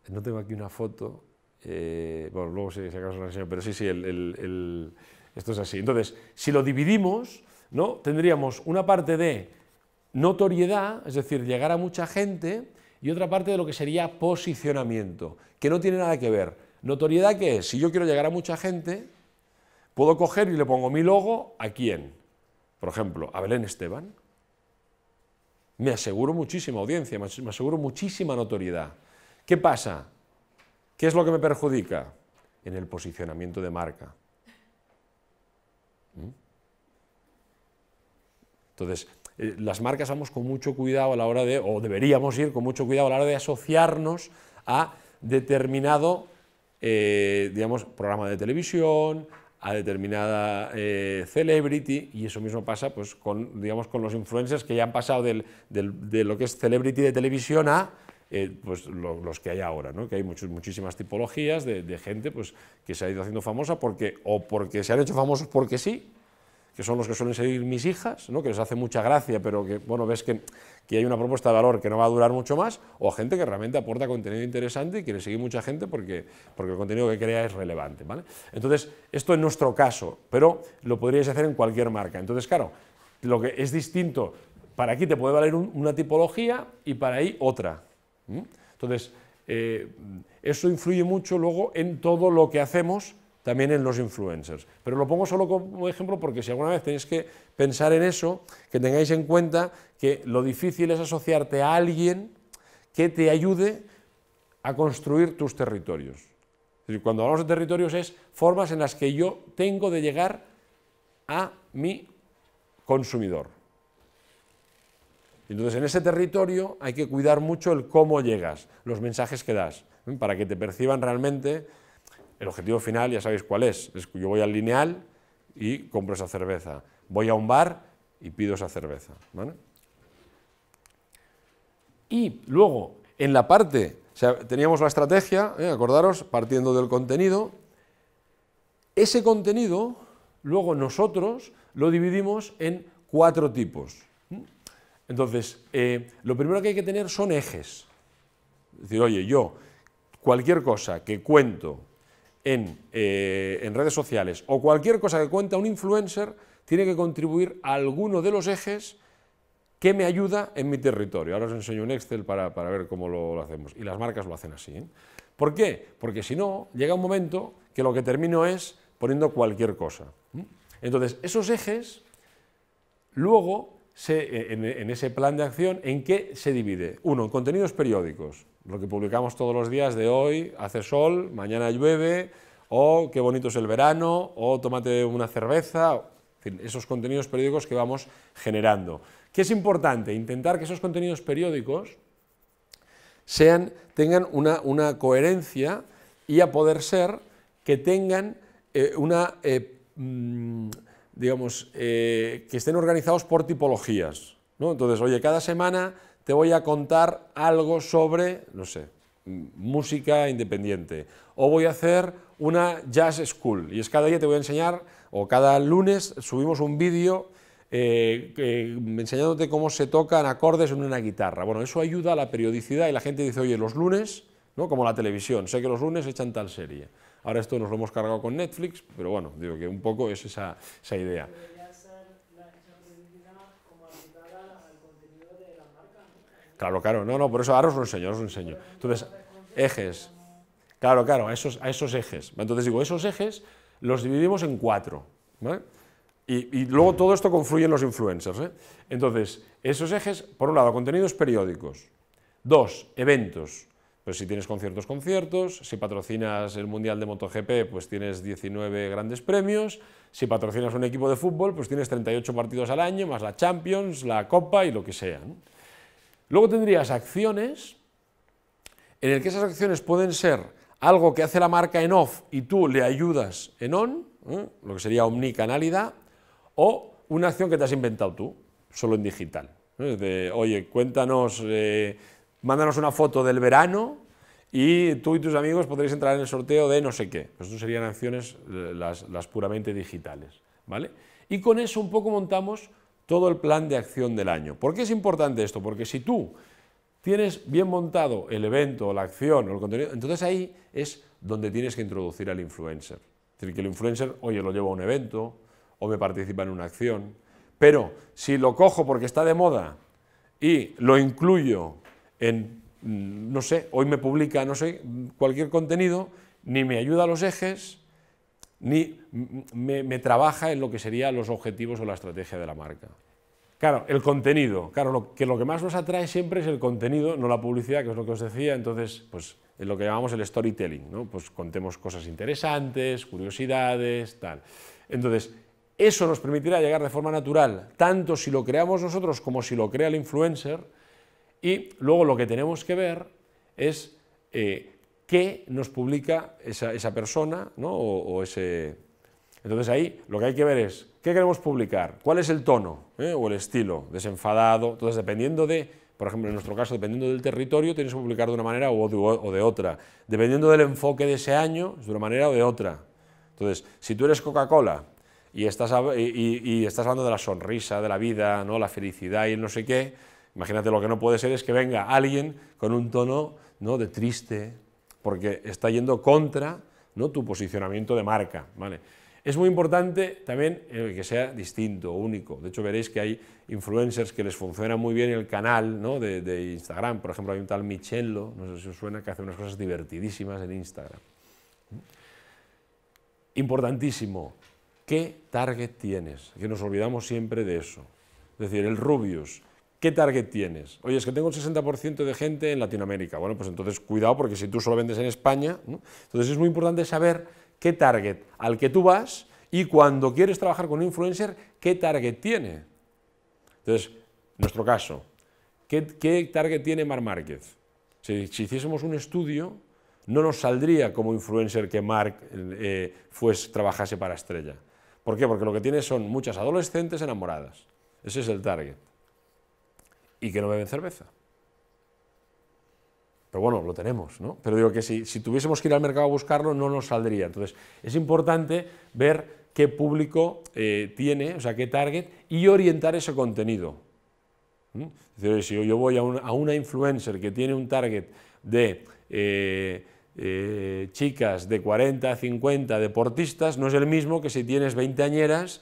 no tengo aquí una foto, bueno, luego si acaso la enseño, pero sí, esto es así. Entonces, si lo dividimos, ¿no? Tendríamos una parte de notoriedad, es decir, llegar a mucha gente, y otra parte de lo que sería posicionamiento, que no tiene nada que ver. Notoriedad, ¿qué es? Si yo quiero llegar a mucha gente, puedo coger y le pongo mi logo, ¿a quién? Por ejemplo, a Belén Esteban. Me aseguro muchísima audiencia, me aseguro muchísima notoriedad. ¿Qué pasa? ¿Qué es lo que me perjudica? En el posicionamiento de marca. Entonces, las marcas vamos con mucho cuidado a la hora de, o deberíamos ir con mucho cuidado a la hora de asociarnos a determinado, digamos, programa de televisión, a determinada celebrity, y eso mismo pasa pues, con, digamos, con los influencers que ya han pasado de lo que es celebrity de televisión a pues, los que hay ahora, ¿no? Que hay muchísimas tipologías de gente pues, que se ha ido haciendo famosa porque, o porque se han hecho famosos porque sí, que son los que suelen seguir mis hijas, ¿no? Que les hace mucha gracia, pero que bueno, ves que hay una propuesta de valor que no va a durar mucho más, o gente que realmente aporta contenido interesante y que le sigue mucha gente porque el contenido que crea es relevante, ¿vale? Entonces, esto en nuestro caso, pero lo podríais hacer en cualquier marca. Entonces, claro, lo que es distinto, para aquí te puede valer una tipología y para ahí otra. Entonces, eso influye mucho luego en todo lo que hacemos, también en los influencers. Pero lo pongo solo como ejemplo porque si alguna vez tenéis que pensar en eso, que tengáis en cuenta que lo difícil es asociarte a alguien que te ayude a construir tus territorios. Es decir, cuando hablamos de territorios es formas en las que yo tengo de llegar a mi consumidor. Entonces, en ese territorio hay que cuidar mucho el cómo llegas, los mensajes que das, ¿eh? Para que te perciban realmente. El objetivo final ya sabéis cuál es que yo voy al lineal y compro esa cerveza, voy a un bar y pido esa cerveza, ¿vale? Y luego, en la parte, o sea, teníamos la estrategia, acordaros, partiendo del contenido, ese contenido, luego nosotros lo dividimos en 4 tipos. Entonces, lo primero que hay que tener son ejes, es decir, oye, yo, cualquier cosa que cuento en redes sociales o cualquier cosa que cuenta un influencer tiene que contribuir a alguno de los ejes que me ayuda en mi territorio. Ahora os enseño un Excel para ver cómo lo hacemos. Y las marcas lo hacen así, ¿eh? ¿Por qué? Porque si no, llega un momento que lo que termino es poniendo cualquier cosa. Entonces, esos ejes, luego, en ese plan de acción, ¿en qué se divide? Uno, en contenidos periódicos. Lo que publicamos todos los días de hoy, hace sol, mañana llueve, o qué bonito es el verano, o tómate una cerveza, en fin, esos contenidos periódicos que vamos generando. ¿Qué es importante? Intentar que esos contenidos periódicos tengan una coherencia y a poder ser que tengan que estén organizados por tipologías, ¿no? Entonces, oye, cada semana te voy a contar algo sobre, no sé, música independiente, o voy a hacer una jazz school, y es cada día te voy a enseñar, o cada lunes subimos un vídeo enseñándote cómo se tocan acordes en una guitarra. Bueno, eso ayuda a la periodicidad y la gente dice, oye, los lunes ¿no? Como la televisión, sé que los lunes echan tal serie. Ahora esto nos lo hemos cargado con Netflix, pero bueno, digo que un poco es esa idea. Claro, claro, no, no, por eso ahora os lo enseño, ahora os lo enseño. Entonces, ejes, claro, claro, a esos ejes. Entonces digo, esos ejes los dividimos en 4, ¿vale? Y luego todo esto confluye en los influencers, ¿eh? Entonces, esos ejes, por un lado, contenidos periódicos. 2, eventos. Pues si tienes conciertos, si patrocinas el Mundial de MotoGP, pues tienes 19 grandes premios, si patrocinas un equipo de fútbol, pues tienes 38 partidos al año, más la Champions, la Copa y lo que sea, ¿no? Luego tendrías acciones, en el que esas acciones pueden ser algo que hace la marca en off y tú le ayudas en on, ¿eh? Lo que sería omnicanalidad, o una acción que te has inventado tú, solo en digital, ¿no? De, oye, cuéntanos... mándanos una foto del verano y tú y tus amigos podréis entrar en el sorteo de no sé qué. Estas serían acciones las puramente digitales, ¿vale? Y con eso un poco montamos todo el plan de acción del año. ¿Por qué es importante esto? Porque si tú tienes bien montado el evento, la acción o el contenido, entonces ahí es donde tienes que introducir al influencer. Es decir, que el influencer, oye, lo llevo a un evento o me participa en una acción, pero si lo cojo porque está de moda y lo incluyo en, no sé, hoy me publica, no sé, cualquier contenido, ni me ayuda a los ejes, ni me trabaja en lo que serían los objetivos o la estrategia de la marca. Claro, el contenido, claro, lo que más nos atrae siempre es el contenido, no la publicidad, que es lo que os decía, entonces, pues, es lo que llamamos el storytelling, ¿no? Pues contemos cosas interesantes, curiosidades, tal. Entonces, eso nos permitirá llegar de forma natural, tanto si lo creamos nosotros como si lo crea el influencer. Y luego lo que tenemos que ver es qué nos publica esa persona, ¿no? o ese... Entonces ahí lo que hay que ver es qué queremos publicar, cuál es el tono, o el estilo, desenfadado. Entonces dependiendo de, por ejemplo en nuestro caso, dependiendo del territorio tienes que publicar de una manera o de otra. Dependiendo del enfoque de ese año es de una manera o de otra. Entonces si tú eres Coca-Cola y estás hablando de la sonrisa, de la vida, ¿no? La felicidad y el no sé qué... Imagínate, lo que no puede ser es que venga alguien con un tono, ¿no?, de triste, porque está yendo contra, ¿no?, tu posicionamiento de marca, ¿vale? Es muy importante también que sea distinto, único. De hecho, veréis que hay influencers que les funciona muy bien el canal, ¿no?, de Instagram. Por ejemplo, hay un tal Michello, no sé si os suena, que hace unas cosas divertidísimas en Instagram. Importantísimo, ¿qué target tienes? Que nos olvidamos siempre de eso. Es decir, el Rubius... ¿Qué target tienes? Oye, es que tengo un 60% de gente en Latinoamérica. Bueno, pues entonces cuidado, porque si tú solo vendes en España, ¿no? Entonces es muy importante saber qué target al que tú vas y cuando quieres trabajar con un influencer, qué target tiene. Entonces, en nuestro caso, ¿qué target tiene Marc Márquez? Si hiciésemos un estudio, no nos saldría como influencer que Marc trabajase para Estrella. ¿Por qué? Porque lo que tiene son muchas adolescentes enamoradas. Ese es el target. Y que no beben cerveza. Pero bueno, lo tenemos, ¿no? Pero digo que si tuviésemos que ir al mercado a buscarlo, no nos saldría. Entonces, es importante ver qué público tiene, o sea, qué target, y orientar ese contenido. ¿Mm? Es decir, si yo voy a una influencer que tiene un target de chicas de 40 a 50 deportistas, no es el mismo que si tienes 20añeras...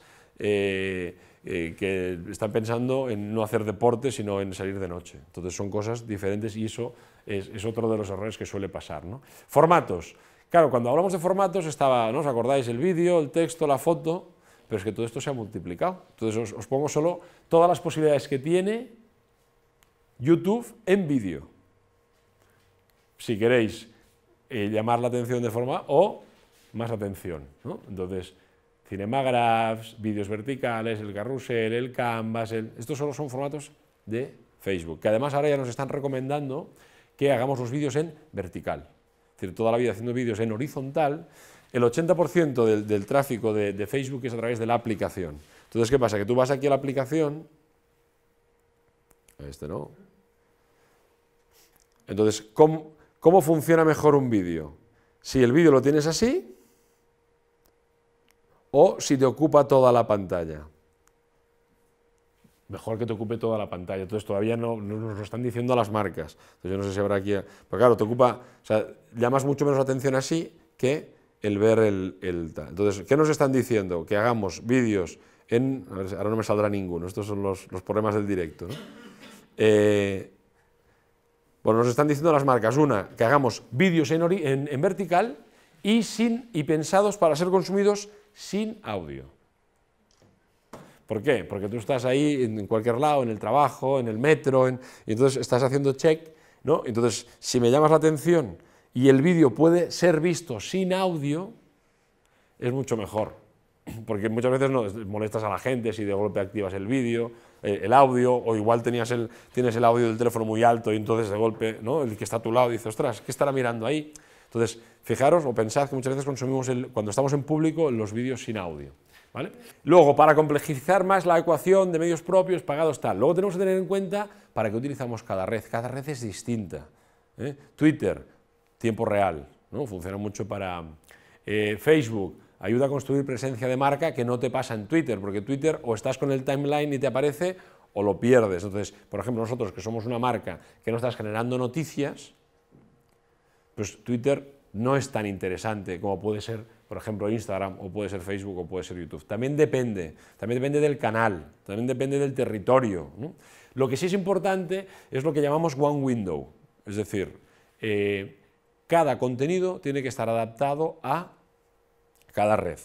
que están pensando en no hacer deporte, sino en salir de noche. Entonces son cosas diferentes y eso es otro de los errores que suele pasar, ¿no? Formatos. Claro, cuando hablamos de formatos estaba, ¿no? ¿Os acordáis? El vídeo, el texto, la foto, pero es que todo esto se ha multiplicado. Entonces os pongo solo todas las posibilidades que tiene YouTube en vídeo. Si queréis llamar la atención de forma o más atención, ¿no? Entonces... Cinemagraphs, vídeos verticales, el carrusel, el canvas, estos solo son formatos de Facebook, que además ahora ya nos están recomendando que hagamos los vídeos en vertical. Es decir, toda la vida haciendo vídeos en horizontal, el 80% del tráfico de Facebook es a través de la aplicación. Entonces, ¿qué pasa? Que tú vas aquí a la aplicación, este no. Entonces, ¿cómo funciona mejor un vídeo? Si el vídeo lo tienes así, o si te ocupa toda la pantalla. mejor que te ocupe toda la pantalla. Entonces todavía no nos lo están diciendo a las marcas. Entonces yo no sé si habrá aquí... Pero claro, te ocupa... O sea, llamas mucho menos la atención así que el ver el tal. Entonces, ¿qué nos están diciendo? Que hagamos vídeos en... A ver, ahora no me saldrá ninguno. Estos son los problemas del directo, ¿no? Bueno, nos están diciendo las marcas, una, que hagamos vídeos en vertical y pensados para ser consumidos sin audio. ¿Por qué? Porque tú estás ahí en cualquier lado, en el trabajo, en el metro, y entonces estás haciendo check, ¿no? Entonces, si me llamas la atención y el vídeo puede ser visto sin audio, es mucho mejor. Porque muchas veces no molestas a la gente si de golpe activas el vídeo, el audio, o igual tienes el audio del teléfono muy alto y entonces de golpe, ¿no?, el que está a tu lado dice, ostras, ¿qué estará mirando ahí? Entonces, fijaros o pensad que muchas veces consumimos, cuando estamos en público, los vídeos sin audio, ¿vale? Luego, para complejizar más la ecuación de medios propios, pagados, tal, luego tenemos que tener en cuenta para qué utilizamos cada red. Cada red es distinta, ¿eh? Twitter, tiempo real, ¿no? Funciona mucho para Facebook. Ayuda a construir presencia de marca que no te pasa en Twitter, porque Twitter o estás con el timeline y te aparece o lo pierdes. Entonces, por ejemplo, nosotros que somos una marca que no estás generando noticias, pues Twitter no es tan interesante como puede ser, por ejemplo, Instagram, o puede ser Facebook, o puede ser YouTube. También depende del canal, también depende del territorio, ¿no? Lo que sí es importante es lo que llamamos one window, es decir, cada contenido tiene que estar adaptado a cada red.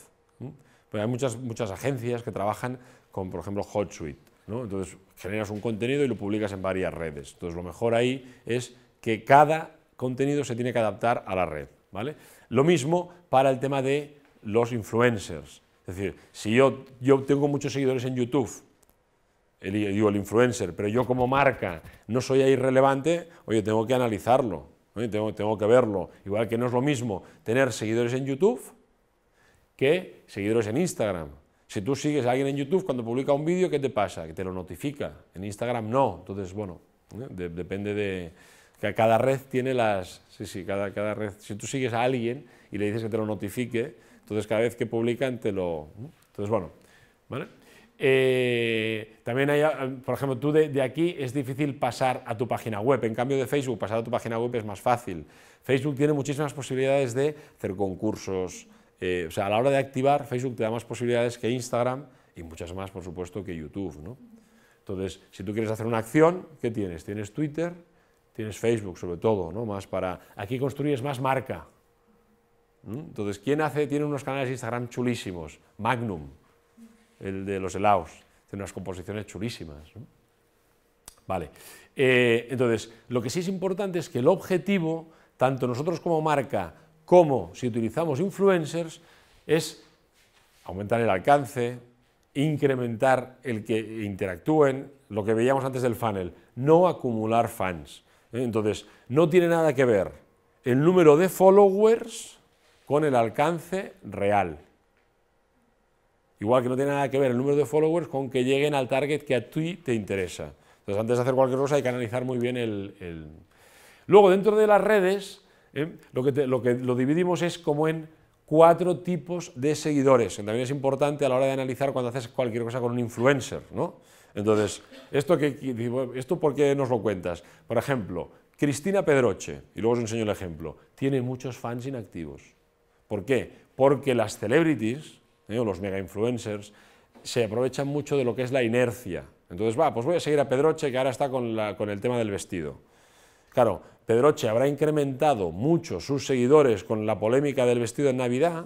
Pero hay muchas agencias que trabajan con, por ejemplo, Hotsuite, ¿no? Entonces generas un contenido y lo publicas en varias redes. Entonces lo mejor ahí es que cada contenido se tiene que adaptar a la red, ¿vale? Lo mismo para el tema de los influencers. Es decir, si yo tengo muchos seguidores en YouTube, digo el influencer, pero yo como marca no soy ahí relevante, oye, tengo que analizarlo, ¿no? Tengo que verlo. Igual que no es lo mismo tener seguidores en YouTube que seguidores en Instagram. Si tú sigues a alguien en YouTube, cuando publica un vídeo, ¿qué te pasa? Que te lo notifica. En Instagram no. Entonces, bueno, depende de... que cada red tiene las... Sí, cada red... Si tú sigues a alguien y le dices que te lo notifique, entonces cada vez que publican te lo... Entonces, bueno, ¿vale? También hay, por ejemplo, tú de aquí es difícil pasar a tu página web, en cambio de Facebook pasar a tu página web es más fácil. Facebook tiene muchísimas posibilidades de hacer concursos. O sea, a la hora de activar, Facebook te da más posibilidades que Instagram y muchas más, por supuesto, que YouTube, ¿no? Entonces, si tú quieres hacer una acción, ¿qué tienes? Tienes Twitter, tienes Facebook, sobre todo, ¿no? Más para... Aquí construyes más marca, ¿no? Entonces, ¿quién hace? Tiene unos canales de Instagram chulísimos. Magnum, el de los helados, tiene unas composiciones chulísimas, ¿no? Vale. Entonces, lo que sí es importante es que el objetivo, tanto nosotros como marca, como si utilizamos influencers, es aumentar el alcance, incrementar el que interactúen, lo que veíamos antes del funnel, no acumular fans. Entonces, no tiene nada que ver el número de followers con el alcance real. Igual que no tiene nada que ver el número de followers con que lleguen al target que a ti te interesa. Entonces, antes de hacer cualquier cosa hay que analizar muy bien el... Luego, dentro de las redes... Lo dividimos es como en 4 tipos de seguidores, que también es importante a la hora de analizar cuando haces cualquier cosa con un influencer, ¿no? Entonces, ¿esto por qué nos lo cuentas? Por ejemplo, Cristina Pedroche, y luego os enseño el ejemplo, tiene muchos fans inactivos. ¿Por qué? Porque las celebrities, o los mega influencers, se aprovechan mucho de lo que es la inercia. Entonces, pues voy a seguir a Pedroche, que ahora está con el tema del vestido. Claro, Pedroche habrá incrementado mucho sus seguidores con la polémica del vestido en Navidad,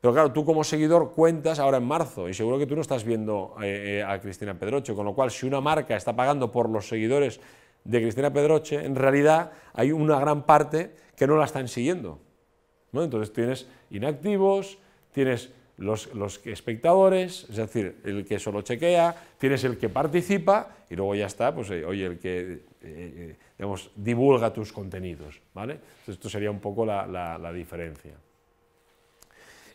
pero claro, tú como seguidor cuentas ahora en marzo y seguro que tú no estás viendo a Cristina Pedroche, con lo cual si una marca está pagando por los seguidores de Cristina Pedroche, en realidad hay una gran parte que no la están siguiendo, ¿no? Entonces tienes inactivos, tienes los espectadores, es decir, el que solo chequea, tienes el que participa y luego ya está, pues oye, el que digamos, divulga tus contenidos, ¿vale? Entonces esto sería un poco la diferencia.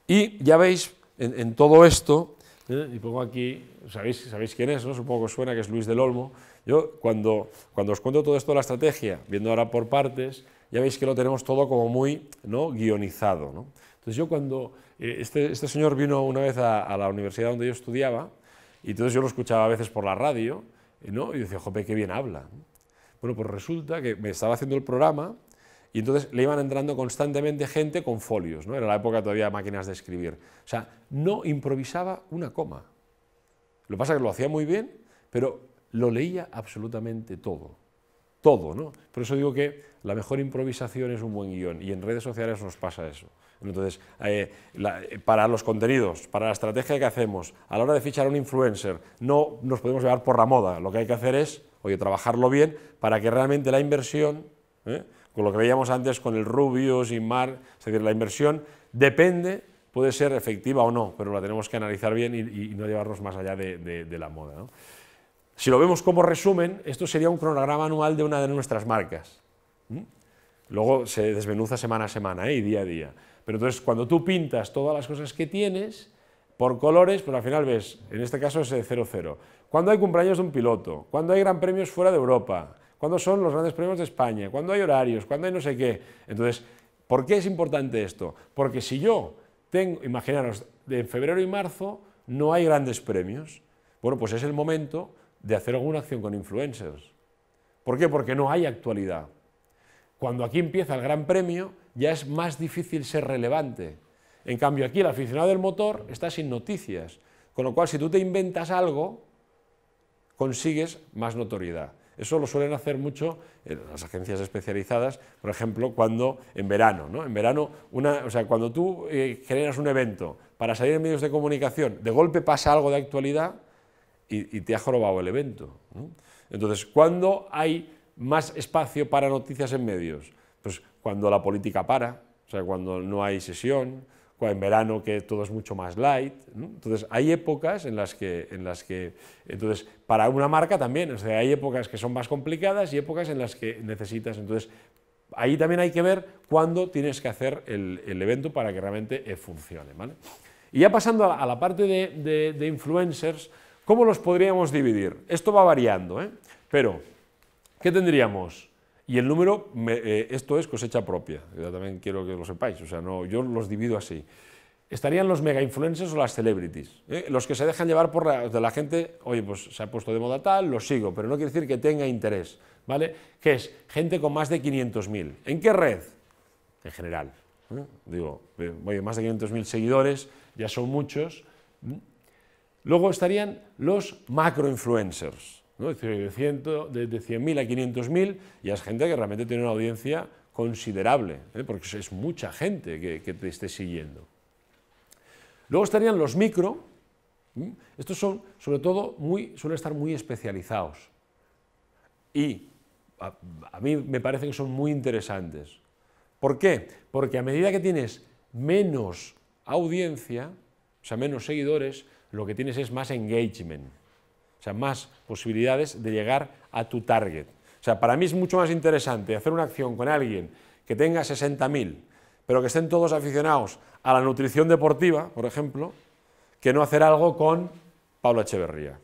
Y ya veis, en todo esto, y pongo aquí, ¿sabéis quién es, no? Supongo que os suena, que es Luis del Olmo. Yo cuando os cuento todo esto de la estrategia, viendo ahora por partes, ya veis que lo tenemos todo como muy, ¿no?, guionizado, ¿no? Entonces yo cuando... Este señor vino una vez a la universidad donde yo estudiaba Y entonces yo lo escuchaba a veces por la radio, ¿no? Y decía, jope, qué bien habla. Bueno, pues resulta que me estaba haciendo el programa y entonces le iban entrando constantemente gente con folios, ¿no? Era la época todavía de máquinas de escribir. O sea, no improvisaba una coma. Lo que pasa es que lo hacía muy bien, pero lo leía absolutamente todo. Todo, ¿no? Por eso digo que la mejor improvisación es un buen guión, y en redes sociales nos pasa eso. Entonces, para los contenidos, para la estrategia que hacemos, a la hora de fichar a un influencer, no nos podemos llevar por la moda. Lo que hay que hacer es, oye, trabajarlo bien para que realmente la inversión, con lo que veíamos antes con el Rubius y Marc, es decir, la inversión depende, puede ser efectiva o no, pero la tenemos que analizar bien y no llevarnos más allá de la moda, ¿no? Si lo vemos como resumen, esto sería un cronograma anual de una de nuestras marcas. Luego se desmenuza semana a semana, y día a día. Pero entonces, cuando tú pintas todas las cosas que tienes, por colores, pues al final ves, en este caso es el 0-0. ¿Cuándo hay cumpleaños de un piloto? ¿Cuándo hay gran premios fuera de Europa? ¿Cuándo son los grandes premios de España? ¿Cuándo hay horarios? ¿Cuándo hay no sé qué? Entonces, ¿por qué es importante esto? Porque si yo tengo, imaginaros, en febrero y marzo no hay grandes premios, bueno, pues es el momento de hacer alguna acción con influencers. ¿Por qué? Porque no hay actualidad. Cuando aquí empieza el Gran Premio, ya es más difícil ser relevante. En cambio, aquí el aficionado del motor está sin noticias, con lo cual si tú te inventas algo, consigues más notoriedad. Eso lo suelen hacer mucho las agencias especializadas, por ejemplo, cuando en verano, ¿no? En verano, cuando tú generas un evento para salir en medios de comunicación, de golpe pasa algo de actualidad, y te ha jorobado el evento, ¿no? Entonces, ¿cuándo hay más espacio para noticias en medios? Pues cuando la política para, o sea, cuando no hay sesión, en verano que todo es mucho más light, ¿no? Entonces, hay épocas en las que entonces, para una marca también, o sea, hay épocas que son más complicadas y épocas en las que necesitas, entonces, ahí también hay que ver cuándo tienes que hacer el evento para que realmente funcione, ¿vale? Y ya pasando a la parte de influencers, ¿cómo los podríamos dividir? Esto va variando, pero ¿qué tendríamos? Y el número, esto es cosecha propia, yo también quiero que lo sepáis, o sea, no, yo los divido así. Estarían los mega influencers o las celebrities, los que se dejan llevar por la gente, oye, pues se ha puesto de moda tal, lo sigo, pero no quiere decir que tenga interés, ¿vale? Que es gente con más de 500.000. ¿En qué red? En general. Digo, oye, más de 500.000 seguidores, ya son muchos. Luego estarían los macroinfluencers, ¿no? Es decir, de 100.000 a 500.000, y es gente que realmente tiene una audiencia considerable, porque es mucha gente que te esté siguiendo. Luego estarían los micro, estos son, sobre todo, suelen estar muy especializados, y a mí me parece que son muy interesantes. ¿Por qué? Porque a medida que tienes menos audiencia, o sea, menos seguidores, lo que tienes es más engagement, o sea, más posibilidades de llegar a tu target. O sea, para mí es mucho más interesante hacer una acción con alguien que tenga 60.000, pero que estén todos aficionados a la nutrición deportiva, por ejemplo, que no hacer algo con Pablo Echeverría,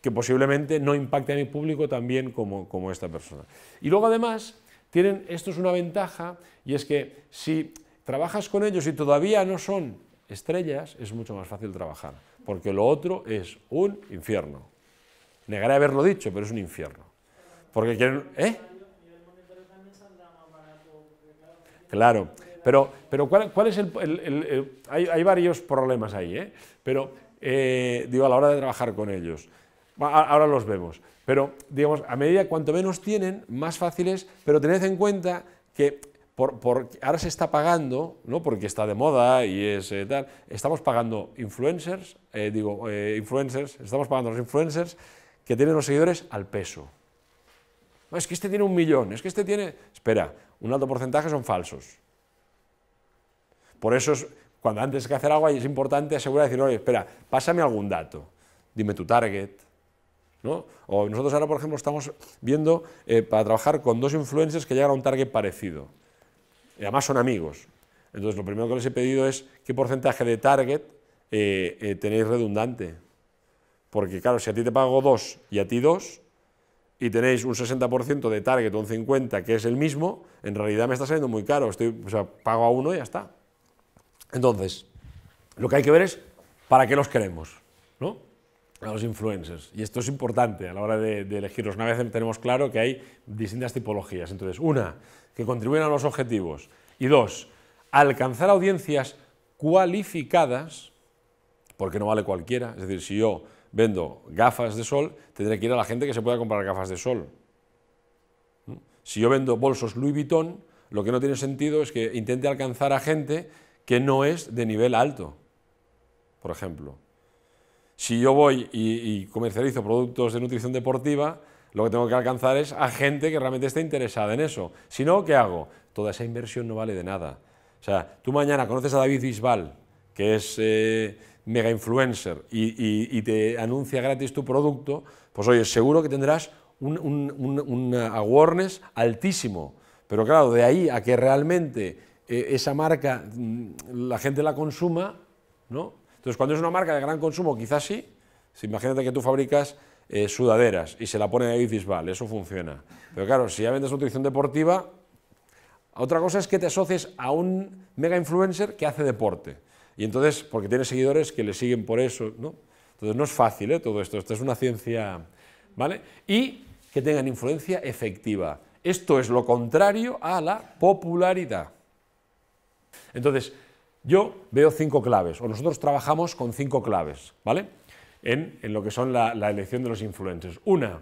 que posiblemente no impacte a mi público tan bien como esta persona. Y luego, además, esto es una ventaja, y es que si trabajas con ellos y todavía no son estrellas, es mucho más fácil trabajar, porque lo otro es un infierno. Negaré haberlo dicho, pero es un infierno. Porque quieren... Claro, pero ¿cuál es el...? Hay varios problemas ahí, pero digo, a la hora de trabajar con ellos, ahora los vemos, pero digamos, a medida cuanto menos tienen, más fáciles, pero tened en cuenta que ahora se está pagando, ¿no? Porque está de moda y es tal, estamos pagando influencers, estamos pagando a los influencers que tienen los seguidores al peso. No, es que este tiene 1 millón, es que este tiene... Espera, un alto porcentaje son falsos. Por eso, cuando antes que hacer algo, es importante asegurar, decir, oye, espera, pásame algún dato, dime tu target, ¿no? O nosotros ahora, por ejemplo, estamos viendo para trabajar con 2 influencers que llegan a un target parecido. Y además son amigos. Entonces, lo primero que les he pedido es qué porcentaje de target tenéis redundante. Porque, claro, si a ti te pago 2 y a ti 2, y tenéis un 60% de target o un 50% que es el mismo, en realidad me está saliendo muy caro. Pago a 1 y ya está. Entonces, lo que hay que ver es para qué los queremos, ¿no? a los influencers. Y esto es importante a la hora de elegirlos. Una vez tenemos claro que hay distintas tipologías. Entonces, una, que contribuyen a los objetivos. Y dos, alcanzar audiencias cualificadas, porque no vale cualquiera. Es decir, si yo vendo gafas de sol, tendré que ir a la gente que se pueda comprar gafas de sol. Si yo vendo bolsos Louis Vuitton, lo que no tiene sentido es que intente alcanzar a gente que no es de nivel alto, por ejemplo. Si yo voy y comercializo productos de nutrición deportiva, lo que tengo que alcanzar es a gente que realmente esté interesada en eso. Si no, ¿qué hago? Toda esa inversión no vale de nada. O sea, tú mañana conoces a David Bisbal, que es mega influencer, y te anuncia gratis tu producto, pues oye, seguro que tendrás un awareness altísimo. Pero claro, de ahí a que realmente esa marca, la gente la consuma, ¿no? Entonces, cuando es una marca de gran consumo, quizás sí. Si imagínate que tú fabricas sudaderas y se la pone David Bisbal, eso funciona. Pero claro, si ya vendes nutrición deportiva, otra cosa es que te asocies a un mega influencer que hace deporte. Y entonces, porque tiene seguidores que le siguen por eso, ¿no? Entonces, no es fácil, ¿eh? Todo esto. Esto es una ciencia, ¿vale? Y que tengan influencia efectiva. Esto es lo contrario a la popularidad. Entonces, yo veo 5 claves, o nosotros trabajamos con 5 claves, ¿vale? En lo que son la elección de los influencers. Una,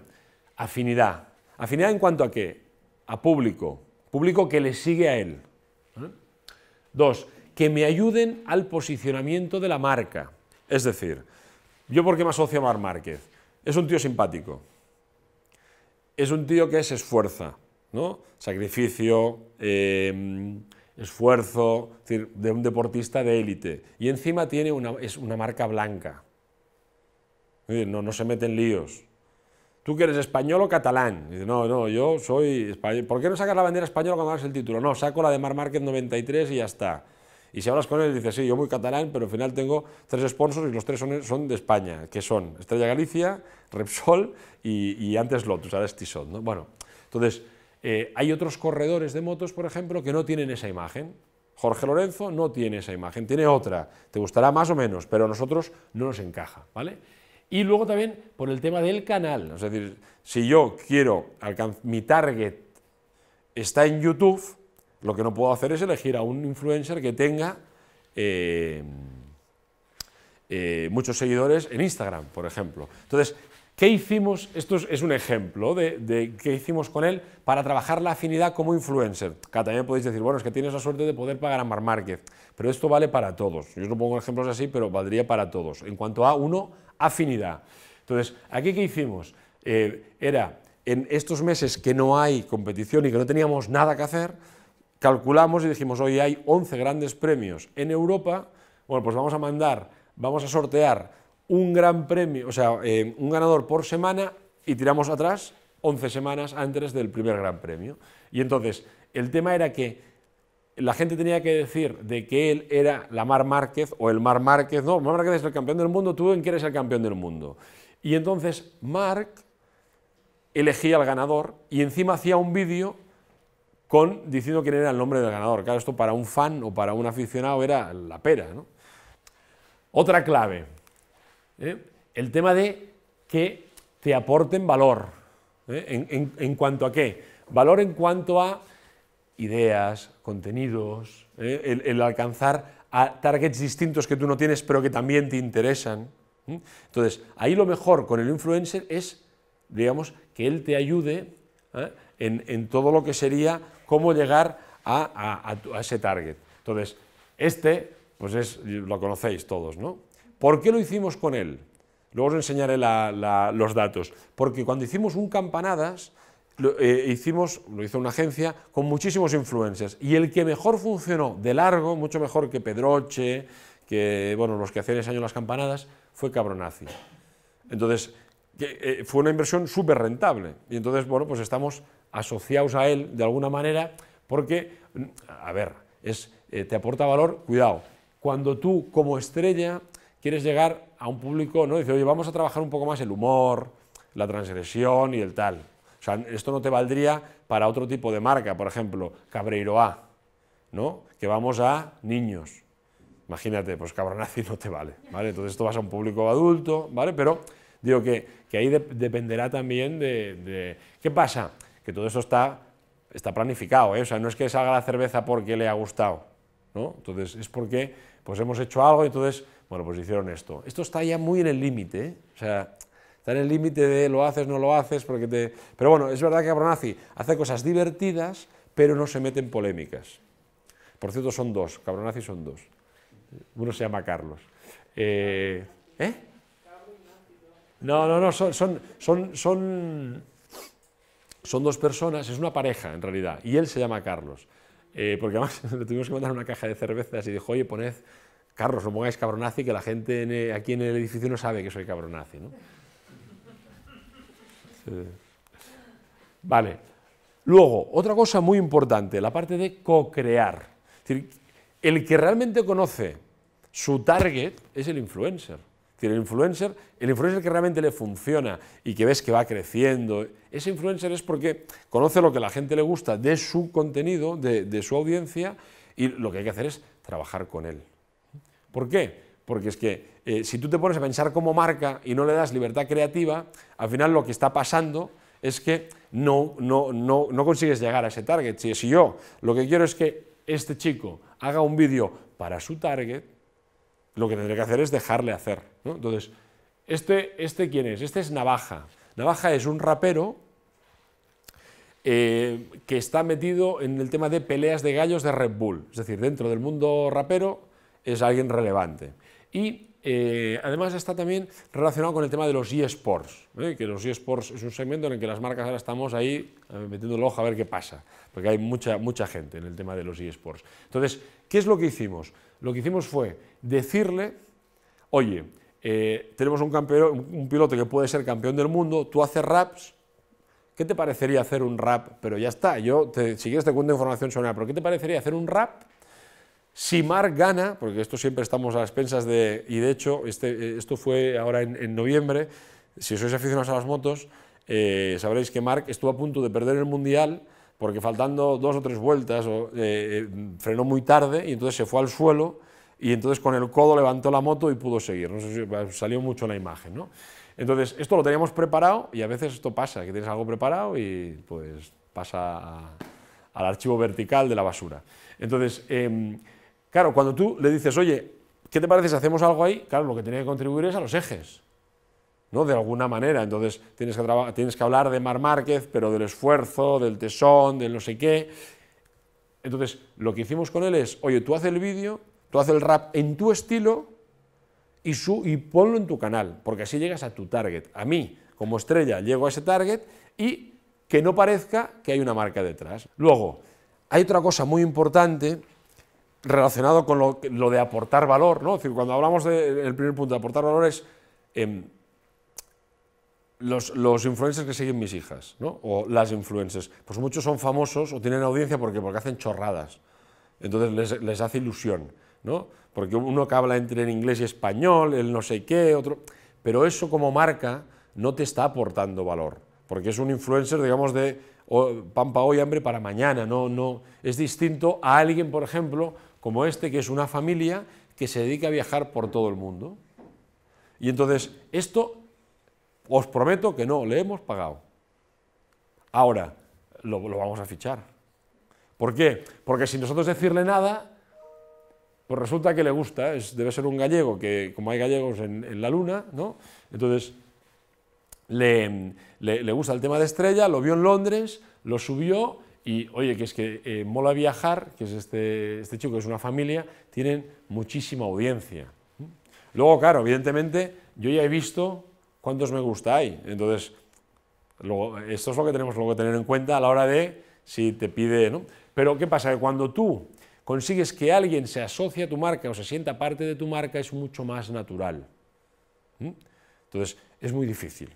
afinidad. ¿Afinidad en cuanto a qué? A público, público que le sigue a él. ¿Eh? Dos, que me ayuden al posicionamiento de la marca. Es decir, ¿yo por qué me asocio a Marc Márquez? Es un tío simpático, es un tío que se esfuerza, ¿no? Sacrificio, esfuerzo, es decir, de un deportista de élite, y encima tiene es una marca blanca, no, no se mete en líos. ¿Tú que eres español o catalán? Dice, no, no, yo soy español. ¿Por qué no sacas la bandera española cuando hagas el título? No, saco la de Marc Márquez 93 y ya está. Y si hablas con él, dices, sí, yo muy catalán, pero al final tengo 3 sponsors y los 3 son de España, que son Estrella Galicia, Repsol y antes Lotus, ahora es Tissot, ¿no? Bueno, entonces... hay otros corredores de motos, por ejemplo, que no tienen esa imagen. Jorge Lorenzo no tiene esa imagen, tiene otra. Te gustará más o menos, pero a nosotros no nos encaja, ¿vale? Y luego también por el tema del canal. Es decir, si yo quiero alcanzar... mi target está en YouTube, lo que no puedo hacer es elegir a un influencer que tenga muchos seguidores en Instagram, por ejemplo. Entonces... ¿qué hicimos? Esto es un ejemplo de qué hicimos con él para trabajar la afinidad como influencer. Claro, también podéis decir, bueno, es que tienes la suerte de poder pagar a Marc Márquez, pero esto vale para todos. Yo os lo pongo ejemplos así, pero valdría para todos. En cuanto a uno, afinidad. Entonces, ¿aquí qué hicimos? Era, en estos meses que no hay competición y que no teníamos nada que hacer, calculamos y dijimos, hoy hay 11 grandes premios en Europa, bueno, pues vamos a sortear un gran premio, o sea, un ganador por semana, y tiramos atrás 11 semanas antes del primer gran premio. Y entonces, el tema era que la gente tenía que decir de que él era la Marc Márquez o el Marc Márquez, no, Marc Márquez es el campeón del mundo, tú en que eres el campeón del mundo. Y entonces, Marc elegía al ganador y encima hacía un vídeo diciendo quién era el nombre del ganador. Claro, esto para un fan o para un aficionado era la pera, ¿no? Otra clave. El tema de que te aporten valor, ¿en cuanto a qué? Valor en cuanto a ideas, contenidos, el alcanzar a targets distintos que tú no tienes pero que también te interesan. Entonces, ahí lo mejor con el influencer es, digamos, que él te ayude en todo lo que sería cómo llegar a ese target. Entonces, pues lo conocéis todos, ¿no? ¿Por qué lo hicimos con él? Luego os enseñaré los datos. Porque cuando hicimos un campanadas, lo hizo una agencia con muchísimos influencers. Y el que mejor funcionó de largo, mucho mejor que Pedroche, que bueno, los que hacían ese año las campanadas, fue Cabronazi. Entonces, fue una inversión súper rentable. Y entonces, bueno, pues estamos asociados a él de alguna manera porque, a ver, te aporta valor, cuidado. Cuando tú como estrella quieres llegar a un público, ¿no? Dice, oye, vamos a trabajar un poco más el humor, la transgresión y el tal. O sea, esto no te valdría para otro tipo de marca, por ejemplo, Cabreiroá, ¿no? Que vamos a niños. Imagínate, pues Cabronazi no te vale, ¿vale? Entonces esto vas a un público adulto, ¿vale? Pero Digo que ahí dependerá también de... ¿Qué pasa? Que todo eso está planificado, ¿eh? O sea, no es que salga la cerveza porque le ha gustado, ¿no? Entonces, es porque pues hemos hecho algo y entonces, bueno, pues hicieron esto. Esto está ya muy en el límite, ¿eh? O sea, está en el límite de lo haces, no lo haces, porque te... Pero bueno, es verdad que Cabronazi hace cosas divertidas, pero no se mete en polémicas. Por cierto, son dos, Cabronazi son dos. Uno se llama Carlos. No, son dos personas, es una pareja en realidad, y él se llama Carlos. Porque además le tuvimos que mandar una caja de cervezas y dijo, oye, poned Carlos, no pongáis Cabronazi, que la gente aquí en el edificio no sabe que soy Cabronazi, ¿no? Sí. Vale. Luego, otra cosa muy importante, la parte de co-crear. Es decir, el que realmente conoce su target es el influencer. Es decir, el influencer que realmente le funciona y que ves que va creciendo, ese influencer es porque conoce lo que la gente le gusta de su contenido, de su audiencia, y lo que hay que hacer es trabajar con él. ¿Por qué? Porque es que si tú te pones a pensar como marca y no le das libertad creativa, al final lo que está pasando es que no consigues llegar a ese target. Si yo lo que quiero es que este chico haga un vídeo para su target, lo que tendré que hacer es dejarle hacer, ¿no? Entonces, ¿este quién es? Este es Navaja. Navaja es un rapero que está metido en el tema de peleas de gallos de Red Bull. Es decir, dentro del mundo rapero es alguien relevante. Y además está también relacionado con el tema de los eSports, ¿eh? Que los eSports es un segmento en el que las marcas ahora estamos ahí metiendo el ojo a ver qué pasa, porque hay mucha gente en el tema de los eSports. Entonces, ¿qué es lo que hicimos? Lo que hicimos fue decirle, oye, tenemos un piloto que puede ser campeón del mundo, tú haces raps, ¿qué te parecería hacer un rap? Pero ya está, si quieres te cuento información sobre nada, pero ¿qué te parecería hacer un rap? Si Marc gana, porque esto siempre estamos a las expensas de... Y de hecho, esto fue ahora en noviembre, si sois aficionados a las motos, sabréis que Marc estuvo a punto de perder el Mundial, porque faltando 2 o 3 vueltas, frenó muy tarde y entonces se fue al suelo, y entonces con el codo levantó la moto y pudo seguir. No sé si salió mucho en la imagen, ¿no? Entonces, esto lo teníamos preparado, y a veces esto pasa, que tienes algo preparado y pues pasa al archivo vertical de la basura. Entonces... Claro, cuando tú le dices, oye, ¿qué te parece si hacemos algo ahí? Claro, lo que tiene que contribuir es a los ejes, ¿no? De alguna manera. Entonces, tienes que hablar de Marc Márquez, pero del esfuerzo, del tesón, del no sé qué. Entonces, lo que hicimos con él es, oye, tú haces el vídeo, tú haces el rap en tu estilo y ponlo en tu canal, porque así llegas a tu target. A mí, como estrella, llego a ese target y que no parezca que hay una marca detrás. Luego, hay otra cosa muy importante relacionado con lo de aportar valor, ¿no? Es decir, cuando hablamos del primer punto de aportar valor es los influencers que siguen mis hijas, ¿no? O las influencers, pues muchos son famosos o tienen audiencia porque hacen chorradas, entonces les hace ilusión, ¿no? Porque uno que habla entre en inglés y español, el no sé qué, otro... Pero eso como marca no te está aportando valor, porque es un influencer, digamos, de pan para hoy, hambre para mañana, no, es distinto a alguien, por ejemplo, como este, que es una familia que se dedica a viajar por todo el mundo. Y entonces, esto os prometo que no, le hemos pagado. Ahora, lo vamos a fichar. ¿Por qué? Porque sin nosotros decirle nada, pues resulta que le gusta, debe ser un gallego, que como hay gallegos en la luna, ¿no? Entonces, le gusta el tema de Estrella, lo vio en Londres, lo subió... Y, oye, que es que mola viajar, que es este chico, que es una familia, tienen muchísima audiencia. Luego, claro, evidentemente, yo ya he visto cuántos me gusta hay. Entonces, esto es lo que tenemos que tener en cuenta a la hora de si te pide, ¿no? Pero, ¿qué pasa? Que cuando tú consigues que alguien se asocie a tu marca o se sienta parte de tu marca, es mucho más natural. Entonces, es muy difícil.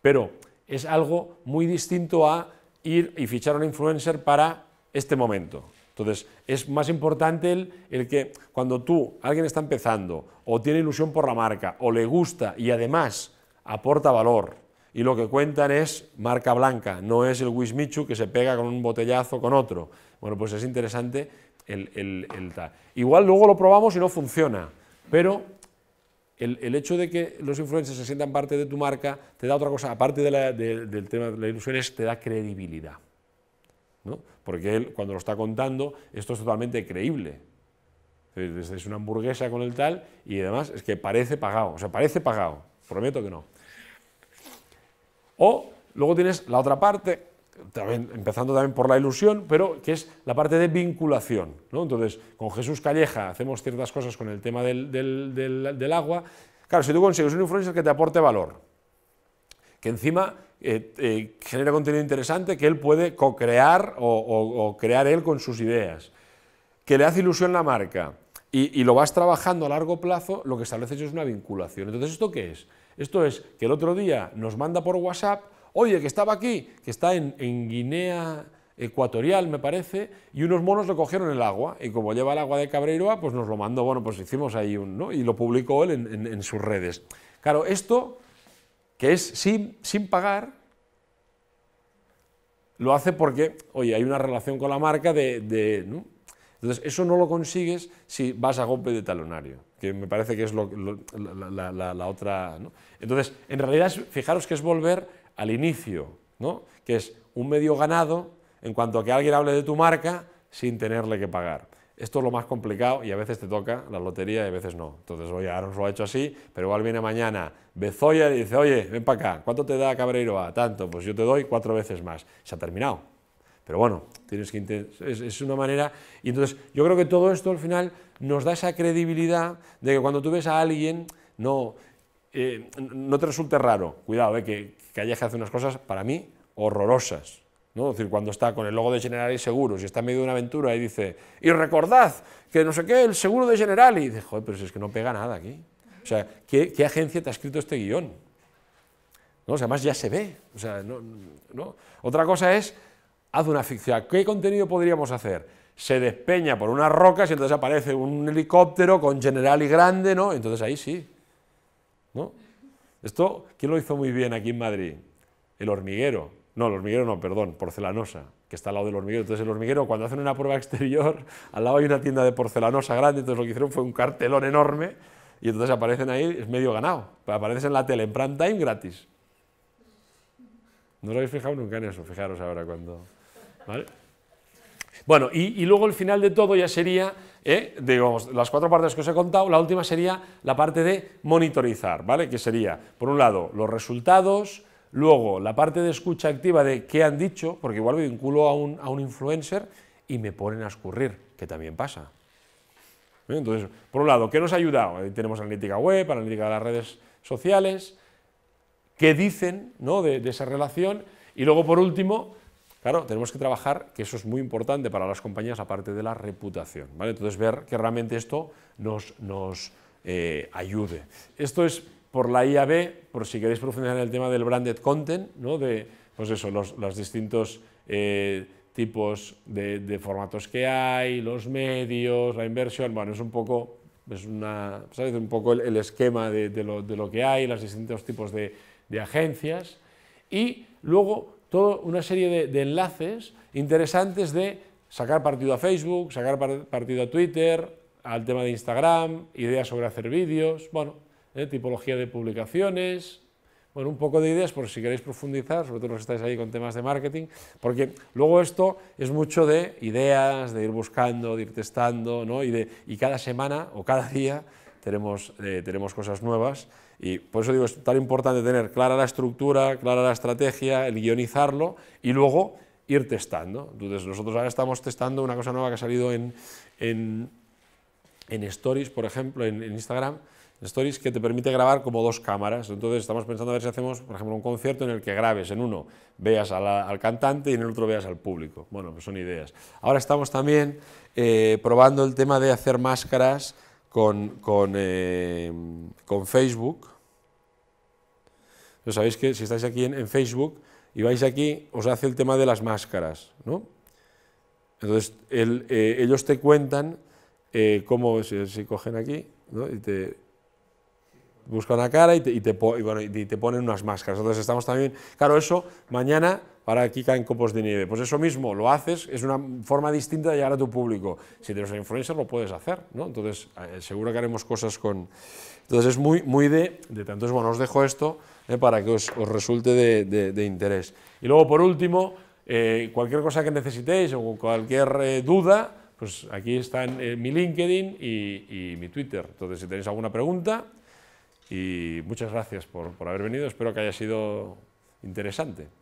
Pero es algo muy distinto a... ir y fichar a un influencer para este momento. Entonces, es más importante el que cuando alguien está empezando, o tiene ilusión por la marca, o le gusta y además aporta valor, y lo que cuentan es marca blanca, no es el Wismichu que se pega con un botellazo con otro. Bueno, pues es interesante el tal. Igual luego lo probamos y no funciona, pero el hecho de que los influencers se sientan parte de tu marca te da otra cosa, aparte de del tema de la ilusión, es te da credibilidad, ¿no? Porque él, cuando lo está contando, esto es totalmente creíble. Es una hamburguesa con el tal y además es que parece pagado, o sea, parece pagado, prometo que no. O luego tienes la otra parte, también, empezando también por la ilusión, pero que es la parte de vinculación, ¿no? Entonces, con Jesús Calleja hacemos ciertas cosas con el tema del agua. Claro, si tú consigues un influencer que te aporte valor, que encima genera contenido interesante, que él puede co-crear o crear él con sus ideas, que le hace ilusión la marca, y lo vas trabajando a largo plazo, lo que estableces es una vinculación. Entonces, ¿esto qué es? Esto es que el otro día nos manda por WhatsApp, oye, que estaba aquí, que está en Guinea Ecuatorial, me parece, y unos monos le cogieron el agua, y como lleva el agua de Cabreiroá, pues nos lo mandó, bueno, pues hicimos ahí un, ¿no? Y lo publicó él en sus redes. Claro, esto, que es sin pagar, lo hace porque, oye, hay una relación con la marca ¿no? Entonces, eso no lo consigues si vas a golpe de talonario, que me parece que es la otra, ¿no? Entonces, en realidad, fijaros que es volver al inicio, ¿no? Que es un medio ganado en cuanto a que alguien hable de tu marca sin tenerle que pagar. Esto es lo más complicado y a veces te toca la lotería y a veces no. Entonces, oye, ahora os lo ha hecho así, pero igual viene mañana Bezoya y dice, oye, ven para acá, ¿cuánto te da Cabreiroá? Tanto, pues yo te doy 4 veces más. Se ha terminado. Pero bueno, tienes que es una manera. Y entonces, yo creo que todo esto al final nos da esa credibilidad de que cuando tú ves a alguien, no te resulte raro. Cuidado, que Calleja hace unas cosas, para mí, horrorosas, ¿no? Es decir, cuando está con el logo de Generali Seguros y está en medio de una aventura y dice, y recordad que no sé qué, el seguro de Generali. Y dice, joder, pero si es que no pega nada aquí. O sea, ¿qué agencia te ha escrito este guión? ¿No? O sea, además ya se ve. O sea, no. Otra cosa es, haz una ficción. ¿Qué contenido podríamos hacer? Se despeña por unas rocas y entonces aparece un helicóptero con Generali grande, ¿no? Entonces ahí sí, ¿no? Esto, ¿quién lo hizo muy bien aquí en Madrid? El Hormiguero, perdón, Porcelanosa, que está al lado del Hormiguero. Entonces, el Hormiguero, cuando hacen una prueba exterior, al lado hay una tienda de Porcelanosa grande, entonces lo que hicieron fue un cartelón enorme, y entonces aparecen ahí, es medio ganado, aparecen en la tele, en prime time, gratis. No os habéis fijado nunca en eso, fijaros ahora cuando... ¿Vale? Bueno, y luego el final de todo ya sería, digamos, las 4 partes que os he contado, la última sería la parte de monitorizar, ¿vale? Que sería, por un lado, los resultados. Luego, la parte de escucha activa de qué han dicho, porque igual me vinculo a un influencer y me ponen a escurrir, que también pasa. ¿Eh? Entonces, por un lado, ¿qué nos ha ayudado? Ahí tenemos analítica web, analítica de las redes sociales, qué dicen, ¿no? de esa relación. Y luego, por último, claro, tenemos que trabajar, que eso es muy importante para las compañías, aparte de la reputación, ¿vale? Entonces, ver que realmente esto nos ayude. Esto es... por la IAB, por si queréis profundizar en el tema del branded content, ¿no? De pues eso, los distintos tipos de formatos que hay, los medios, la inversión, bueno, es un poco, ¿sabes? Un poco el esquema de lo que hay, los distintos tipos de agencias, y luego toda una serie de enlaces interesantes de sacar partido a Facebook, sacar partido a Twitter, al tema de Instagram, ideas sobre hacer vídeos, bueno... tipología de publicaciones, bueno, un poco de ideas por si queréis profundizar, sobre todo los que estáis ahí con temas de marketing, porque luego esto es mucho de ideas, de ir buscando, de ir testando, ¿no? Y cada semana o cada día tenemos cosas nuevas, y por eso digo, es tan importante tener clara la estructura, clara la estrategia, el guionizarlo, y luego ir testando. Entonces, nosotros ahora estamos testando una cosa nueva que ha salido en Stories, por ejemplo, en Instagram, Stories, que te permite grabar como 2 cámaras, entonces estamos pensando a ver si hacemos, por ejemplo, un concierto en el que grabes en uno, veas al cantante y en el otro veas al público. Bueno, pues son ideas. Ahora estamos también probando el tema de hacer máscaras con Facebook. Pero sabéis que si estáis aquí en Facebook y vais aquí, os hace el tema de las máscaras, ¿no? Entonces, ellos te cuentan cómo, si cogen aquí, ¿no? Y te... busca una cara y te ponen unas máscaras. Entonces estamos también... Claro, eso mañana ahora aquí caen copos de nieve. Pues eso mismo, lo haces, es una forma distinta de llegar a tu público. Si eres influencer lo puedes hacer, ¿no? Entonces, seguro que haremos cosas con... Entonces es muy de tanto. Bueno, os dejo esto para que os resulte de interés. Y luego, por último, cualquier cosa que necesitéis o cualquier duda, pues aquí están mi LinkedIn y mi Twitter. Entonces, si tenéis alguna pregunta, y muchas gracias por haber venido. Espero que haya sido interesante.